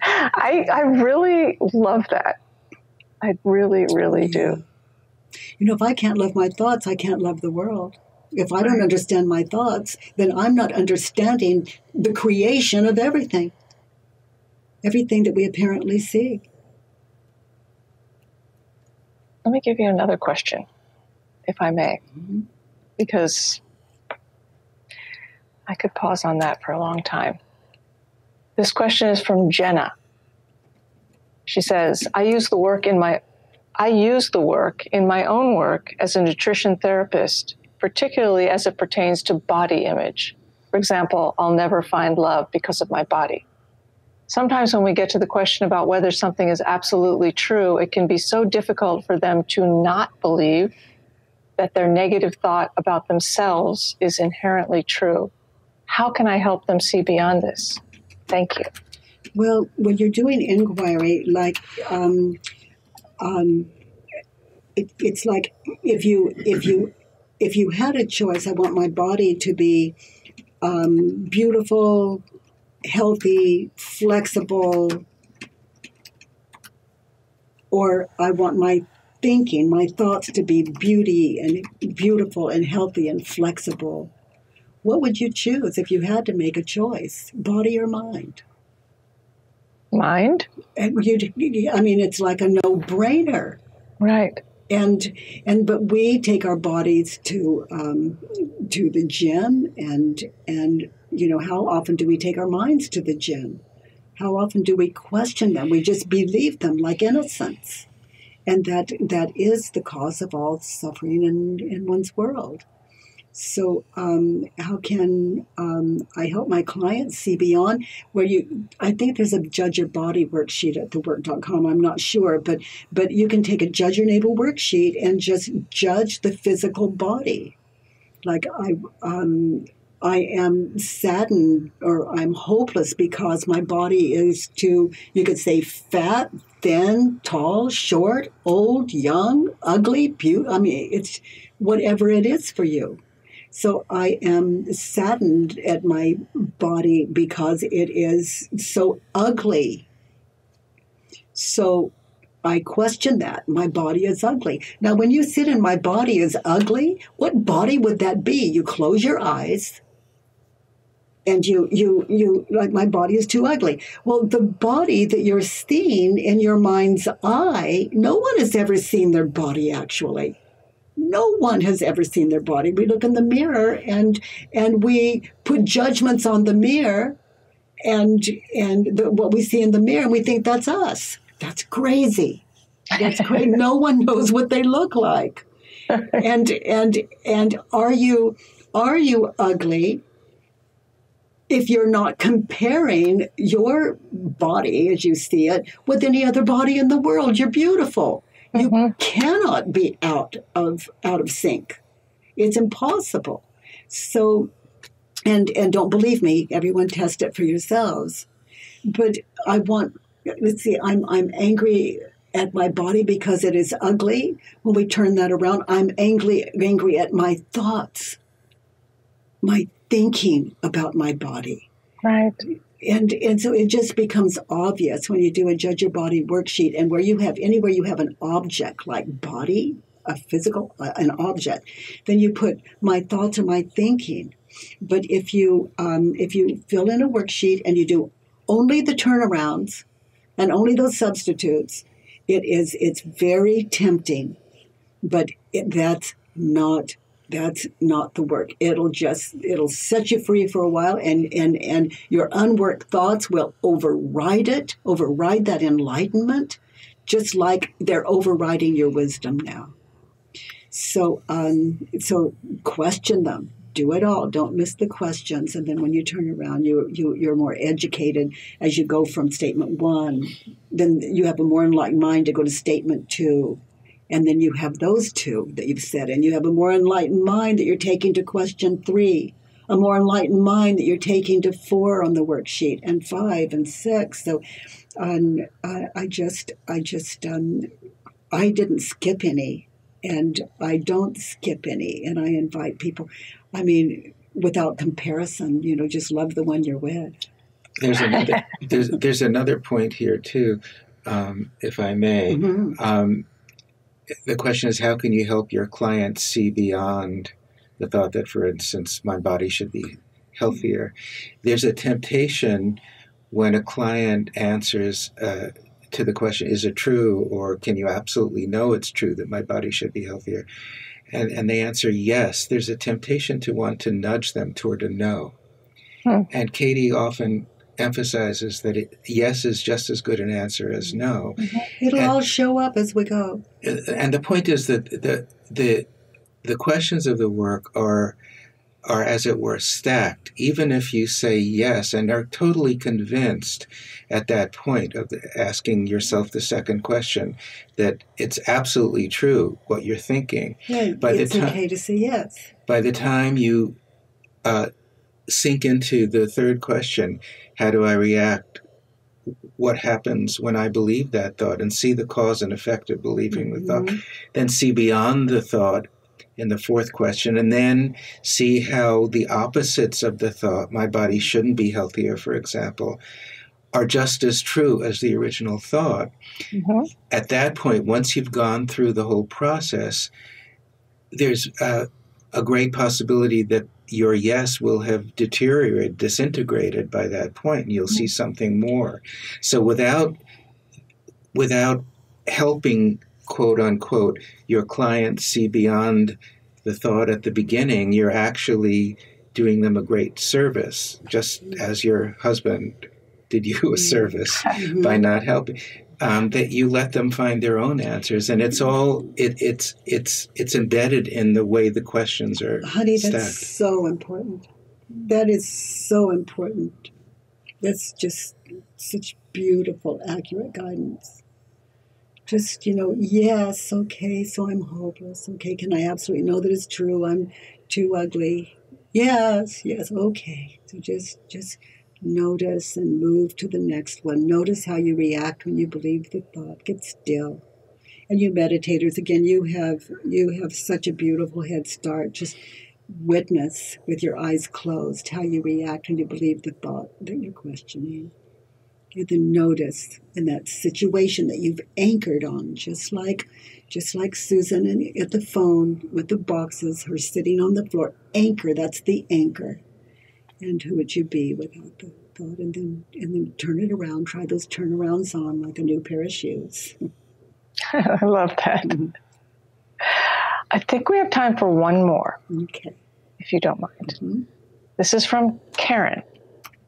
I really love that. I really, really do. If I can't love my thoughts, I can't love the world. If I don't understand my thoughts, then I'm not understanding the creation of everything. Everything that we apparently see. Let me give you another question, if I may, because I could pause on that for a long time. This question is from Jenna. She says, I use the work in my own work as a nutrition therapist, particularly as it pertains to body image. For example, I'll never find love because of my body. Sometimes when we get to the question about whether something is absolutely true, it can be so difficult for them to not believe that their negative thought about themselves is inherently true. How can I help them see beyond this? Thank you. Well, when you're doing inquiry, it's like if you had a choice, I want my body to be beautiful, healthy, flexible, or I want my thinking, my thoughts to be beautiful and healthy and flexible. What would you choose if you had to make a choice, body or mind? Mind? And it's like a no-brainer, right? But we take our bodies to the gym, and how often do we take our minds to the gym? How often do we question them? We just believe them like innocence, and that is the cause of all suffering in one's world. So how can I help my clients see beyond where you, I think there's a Judge Your Body worksheet at thework.com. I'm not sure, but you can take a Judge Your Neighbor worksheet and just judge the physical body. Like I am saddened or I'm hopeless because my body is too, you could say fat, thin, tall, short, old, young, ugly, beautiful. It's whatever it is for you. So I am saddened at my body because it is so ugly. So I question that. My body is ugly. Now, when you sit in my body is ugly, what body would that be? You close your eyes and you like, my body is too ugly. Well, the body that you're seeing in your mind's eye, no one has ever seen their body actually. No one has ever seen their body. We look in the mirror and we put judgments on the mirror and what we see in the mirror, and we think that's us. That's crazy. That's crazy. No one knows what they look like. And are you ugly if you're not comparing your body as you see it with any other body in the world? You're beautiful. You cannot be out of sync. It's impossible. So, and don't believe me, everyone test it for yourselves. But I want, let's see, I'm angry at my body because it is ugly. When we turn that around, I'm angry at my thoughts, my thinking about my body. Right. And so it just becomes obvious when you do a Judge Your Body worksheet, and where you have anywhere you have an object like body, a physical, an object, then you put my thoughts or my thinking. But if you fill in a worksheet and you do only the turnarounds and only those substitutes, it's very tempting, but that's not the work. It'll set you free for a while, and your unworked thoughts will override that enlightenment, just like they're overriding your wisdom now. So question them. Do it all. Don't miss the questions. And then when you turn around, you're more educated as you go from statement 1. Then you have a more enlightened mind to go to statement 2. And then you have those two that you've said, and you have a more enlightened mind that you're taking to question 3, a more enlightened mind that you're taking to 4 on the worksheet, and 5 and 6. So I didn't skip any, and I don't skip any, and I invite people, I mean, without comparison, you know, just love the one you're with. There's another point here too, if I may. Mm-hmm. The question is, how can you help your clients see beyond the thought that, for instance, my body should be healthier? There's a temptation when a client answers to the question, is it true, or can you absolutely know it's true that my body should be healthier? And they answer yes. There's a temptation to want to nudge them toward a no. Hmm. And Katie often emphasizes that yes is just as good an answer as no. It'll all show up as we go. And the point is that the questions of the work are, as it were, stacked. Even if you say yes and are totally convinced at that point of asking yourself the second question that it's absolutely true what you're thinking. Yeah, by it's okay to say yes. By the time you sink into the third question, how do I react? What happens when I believe that thought, and see the cause and effect of believing the thought, then see beyond the thought in the fourth question, and then see how the opposites of the thought, my body shouldn't be healthier, for example, are just as true as the original thought. Mm-hmm. At that point, once you've gone through the whole process, there's a great possibility that your yes will have deteriorated, disintegrated by that point, and you'll see something more. So without helping, quote unquote, your clients see beyond the thought at the beginning, you're actually doing them a great service, just as your husband did you a service by not helping. That you let them find their own answers, and it's all it's embedded in the way the questions are. Honey, stacked. That's so important. That is so important. That's just such beautiful, accurate guidance. Just, you know, yes, okay, so I'm hopeless. Okay, can I absolutely know that it's true? I'm too ugly. Yes, okay. So just. Notice and move to the next one. Notice how you react when you believe the thought. Get still. And you meditators, again, you have such a beautiful head start. Just witness with your eyes closed how you react when you believe the thought that you're questioning. And then notice in that situation that you've anchored on, just like Susan and at the phone with the boxes, her sitting on the floor. Anchor, that's the anchor. And who would you be without the thought? And then turn it around. Try those turnarounds on like a new pair of shoes. I love that. Mm-hmm. I think we have time for one more. Okay. If you don't mind. Mm-hmm. This is from Karen.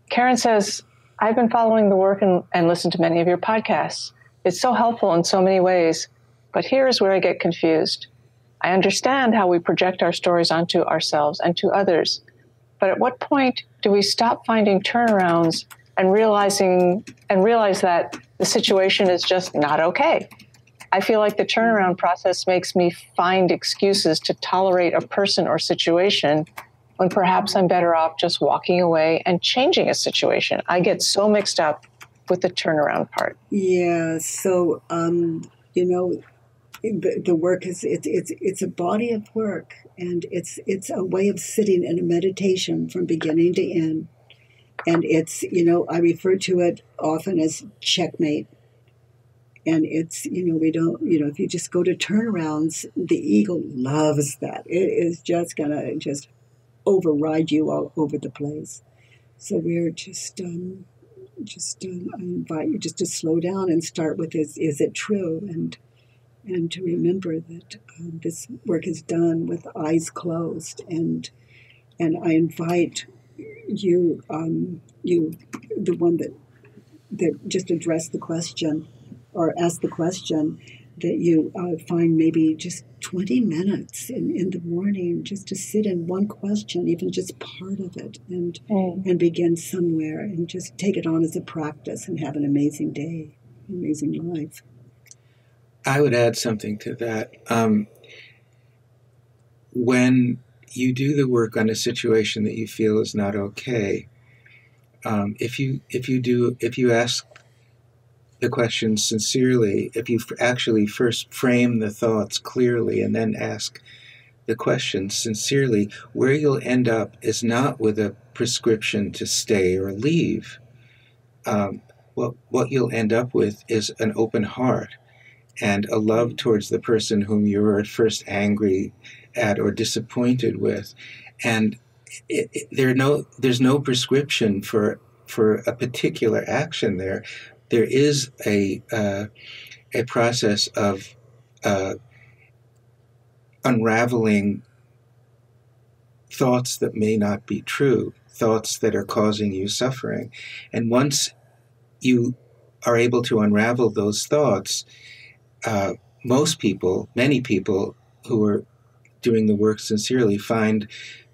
Karen says, I've been following the work and listened to many of your podcasts. It's so helpful in so many ways, but here is where I get confused. I understand how we project our stories onto ourselves and to others, but at what point do we stop finding turnarounds and realize that the situation is just not okay? I feel like the turnaround process makes me find excuses to tolerate a person or situation when perhaps I'm better off just walking away and changing a situation. I get so mixed up with the turnaround part. Yeah, so, you know, the work is it's a body of work, and it's a way of sitting in a meditation from beginning to end, and it's, you know, I refer to it often as checkmate. And it's, you know, we don't, you know, if you just go to turnarounds, the ego loves that. It is just gonna just override you all over the place. So we're just I invite you just to slow down and start with is it true, and to remember that this work is done with eyes closed, and I invite you, the one that just addressed the question or asked the question, that you find maybe just 20 minutes in the morning just to sit in one question, even just part of it, and begin somewhere, and just take it on as a practice, and have an amazing day, amazing life. I would add something to that. When you do the work on a situation that you feel is not okay, if you ask the question sincerely, if you actually first frame the thoughts clearly and then ask the question sincerely, where you'll end up is not with a prescription to stay or leave. What you'll end up with is an open heart and a love towards the person whom you were at first angry at or disappointed with. And there's no prescription for a particular action there. There is a process of unraveling thoughts that may not be true, thoughts that are causing you suffering. And once you are able to unravel those thoughts, many people who are doing the work sincerely find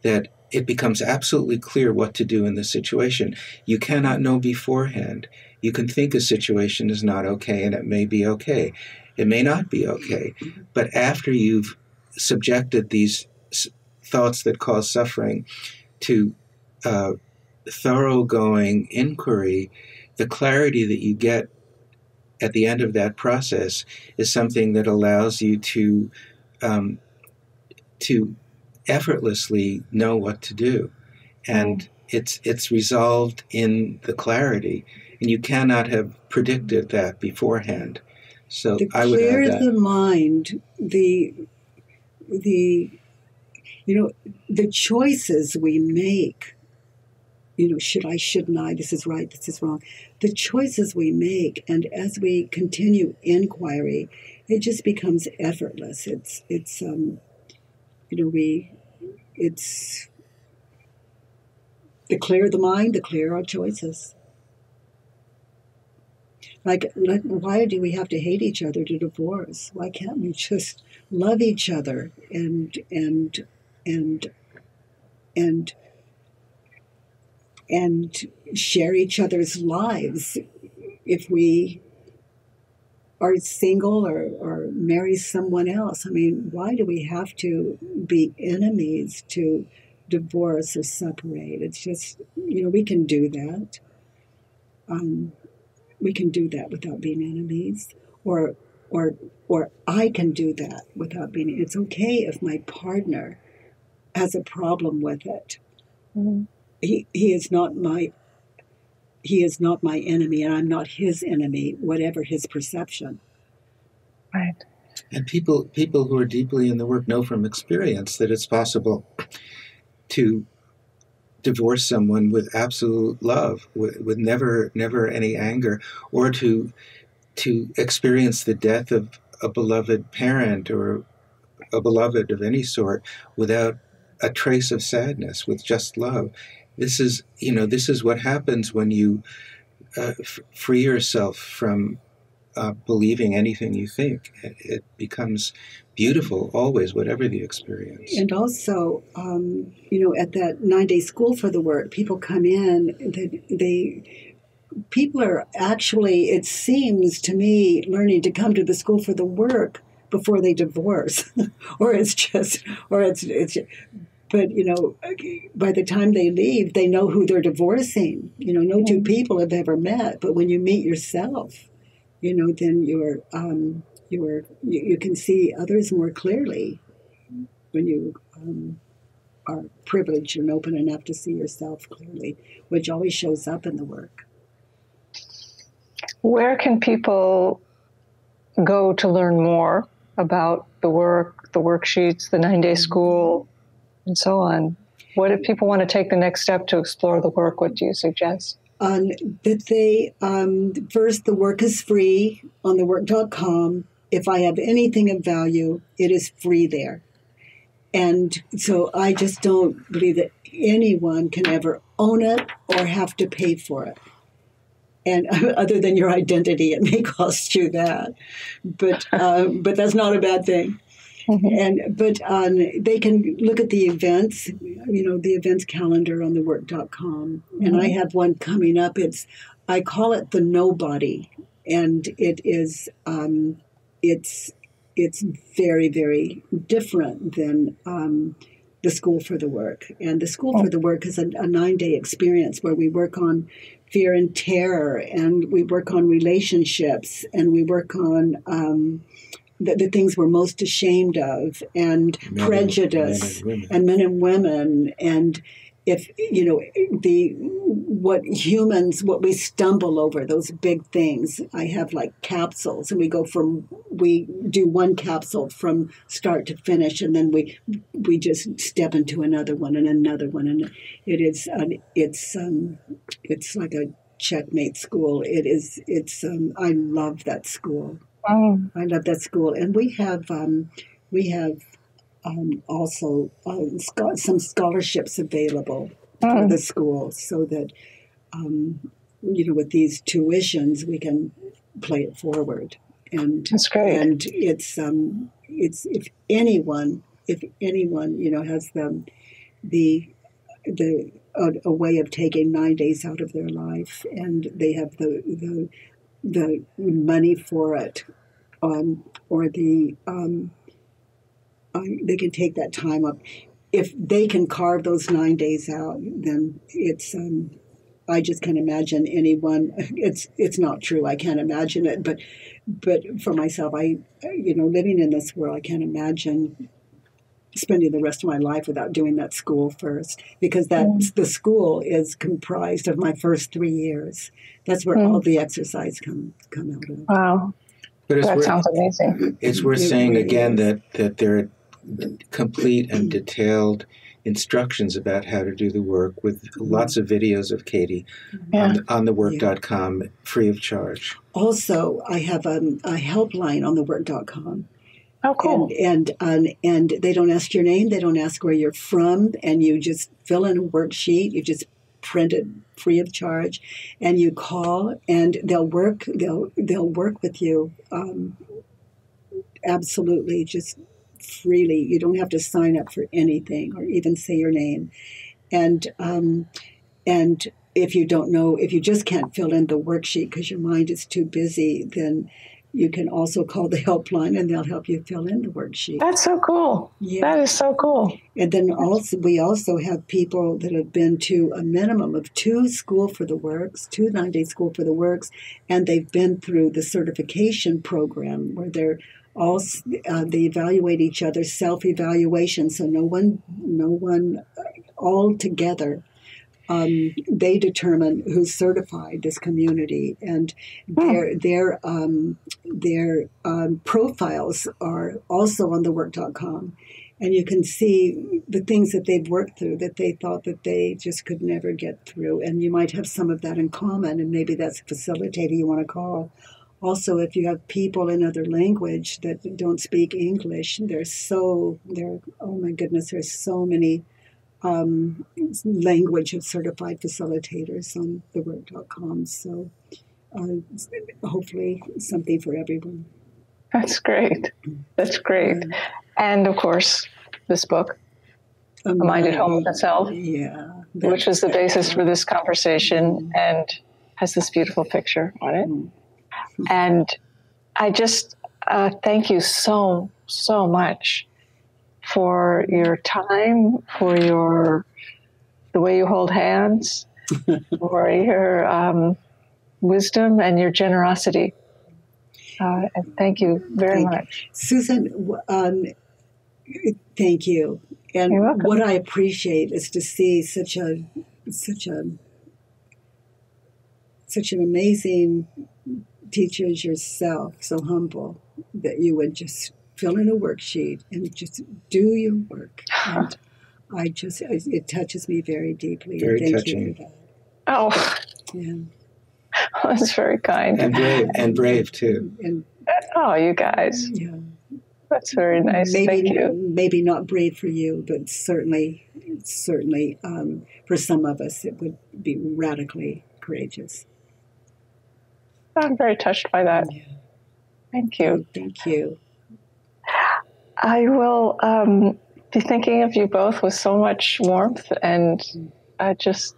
that it becomes absolutely clear what to do in the situation. You cannot know beforehand. You can think a situation is not okay, and it may be okay. It may not be okay. But after you've subjected these thoughts that cause suffering to thoroughgoing inquiry, the clarity that you get at the end of that process is something that allows you to effortlessly know what to do, and it's resolved in the clarity, and you cannot have predicted that beforehand. So I would add that. Clear the mind, the choices we make. Should I, shouldn't I, this is right, this is wrong. The choices we make, and as we continue inquiry, it just becomes effortless. The clearer the mind, the clearer our choices. Like, why do we have to hate each other to divorce? Why can't we just love each other and share each other's lives? If we are single or marry someone else, why do we have to be enemies to divorce or separate? It's just, we can do that. We can do that without being enemies, or I can do that without being. It's okay if my partner has a problem with it. Mm-hmm. He is not my enemy, and I'm not his enemy, whatever his perception. Right. And people who are deeply in the work know from experience that it's possible to divorce someone with absolute love, with never any anger, or to experience the death of a beloved parent or a beloved of any sort without a trace of sadness, with just love. This is what happens when you free yourself from believing anything you think. It becomes beautiful always, whatever the experience. And also, at that 9-day School for the Work, people come in. People are actually, it seems to me, learning to come to the School for the Work before they divorce, But, by the time they leave, they know who they're divorcing. No two people have ever met. But when you meet yourself, then you can see others more clearly when you are privileged and open enough to see yourself clearly, which always shows up in the work. Where can people go to learn more about the work, the worksheets, the 9-day school, and so on? What if people want to take the next step to explore the work? What do you suggest? First, the work is free on thework.com. If I have anything of value, it is free there. And so I just don't believe that anyone can ever own it or have to pay for it. And other than your identity, it may cost you that. But that's not a bad thing. But they can look at the events, the events calendar on thework.com. And I have one coming up. I call it the nobody. And it is it's very, very different than the School for the Work. And the School for the Work is a 9-day experience where we work on fear and terror, and we work on relationships, and we work on the things we're most ashamed of, and prejudice, and men and women, and if you know what we stumble over, those big things. I have like capsules, and we do one capsule from start to finish, and then we just step into another one and another one, and it's like a checkmate school. I love that school. Oh. I love that school, and we have also some scholarships available for the school, so that with these tuitions we can play it forward. And that's great. And it's if anyone has a way of taking 9 days out of their life, and they have the money for it, or they can take that time up. If they can carve those 9 days out, then it's. I just can't imagine anyone. It's not true. I can't imagine it. But for myself, I living in this world, I can't imagine spending the rest of my life without doing that school first, because the school is comprised of my first 3 years. That's where all the exercise come out of. Wow, but sounds amazing. It's worth saying again that there are complete and detailed instructions about how to do the work, with lots of videos of Katie on thework.com, free of charge. Also, I have a helpline on thework.com. Oh, cool. And they don't ask your name, they don't ask where you're from, and you just fill in a worksheet, you just print it free of charge, and you call, and they'll work with you absolutely, just freely. You don't have to sign up for anything or even say your name. And if you just can't fill in the worksheet because your mind is too busy, then you can also call the helpline, and they'll help you fill in the worksheet. That's so cool. Yeah. That is so cool. And then we also have people that have been to a minimum of 2 School for the Works, 2 9-day School for the Works, and they've been through the certification program where they're all they evaluate each other, self-evaluation, so no one all together. They determine who's certified, this community, and their profiles are also on thework.com, and you can see the things that they've worked through that they thought that they just could never get through, and you might have some of that in common, and maybe that's a facilitator you want to call. Also, if you have people in other language that don't speak English, oh my goodness, there's so many language of certified facilitators on thework.com. So hopefully something for everyone. That's great. That's great. And of course, this book, A Mind at Home with Itself, which was the basis for this conversation and has this beautiful picture on it. And I just thank you so, so much for your time, for the way you hold hands, for your wisdom and your generosity. And thank you very much. Susan, thank you. And you're welcome. What I appreciate is to see such an amazing teacher as yourself, so humble, that you would just fill in a worksheet and just do your work. And it touches me very deeply. Very touching. You for that. Oh, yeah. Well, that's very kind. And brave too. And you guys. Yeah. That's very nice. Thank you. Maybe not brave for you, but certainly for some of us, it would be radically courageous. I'm very touched by that. Yeah. Thank you. Thank you. I will be thinking of you both with so much warmth and just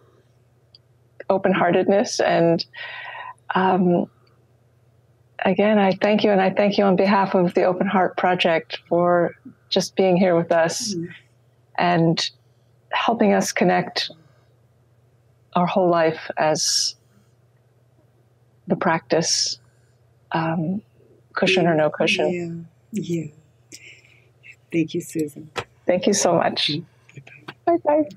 open-heartedness and again, I thank you, and I thank you on behalf of the Open Heart Project for just being here with us and helping us connect our whole life as the practice, cushion or no cushion. Yeah. Thank you, Susan. Thank you so much. Bye-bye.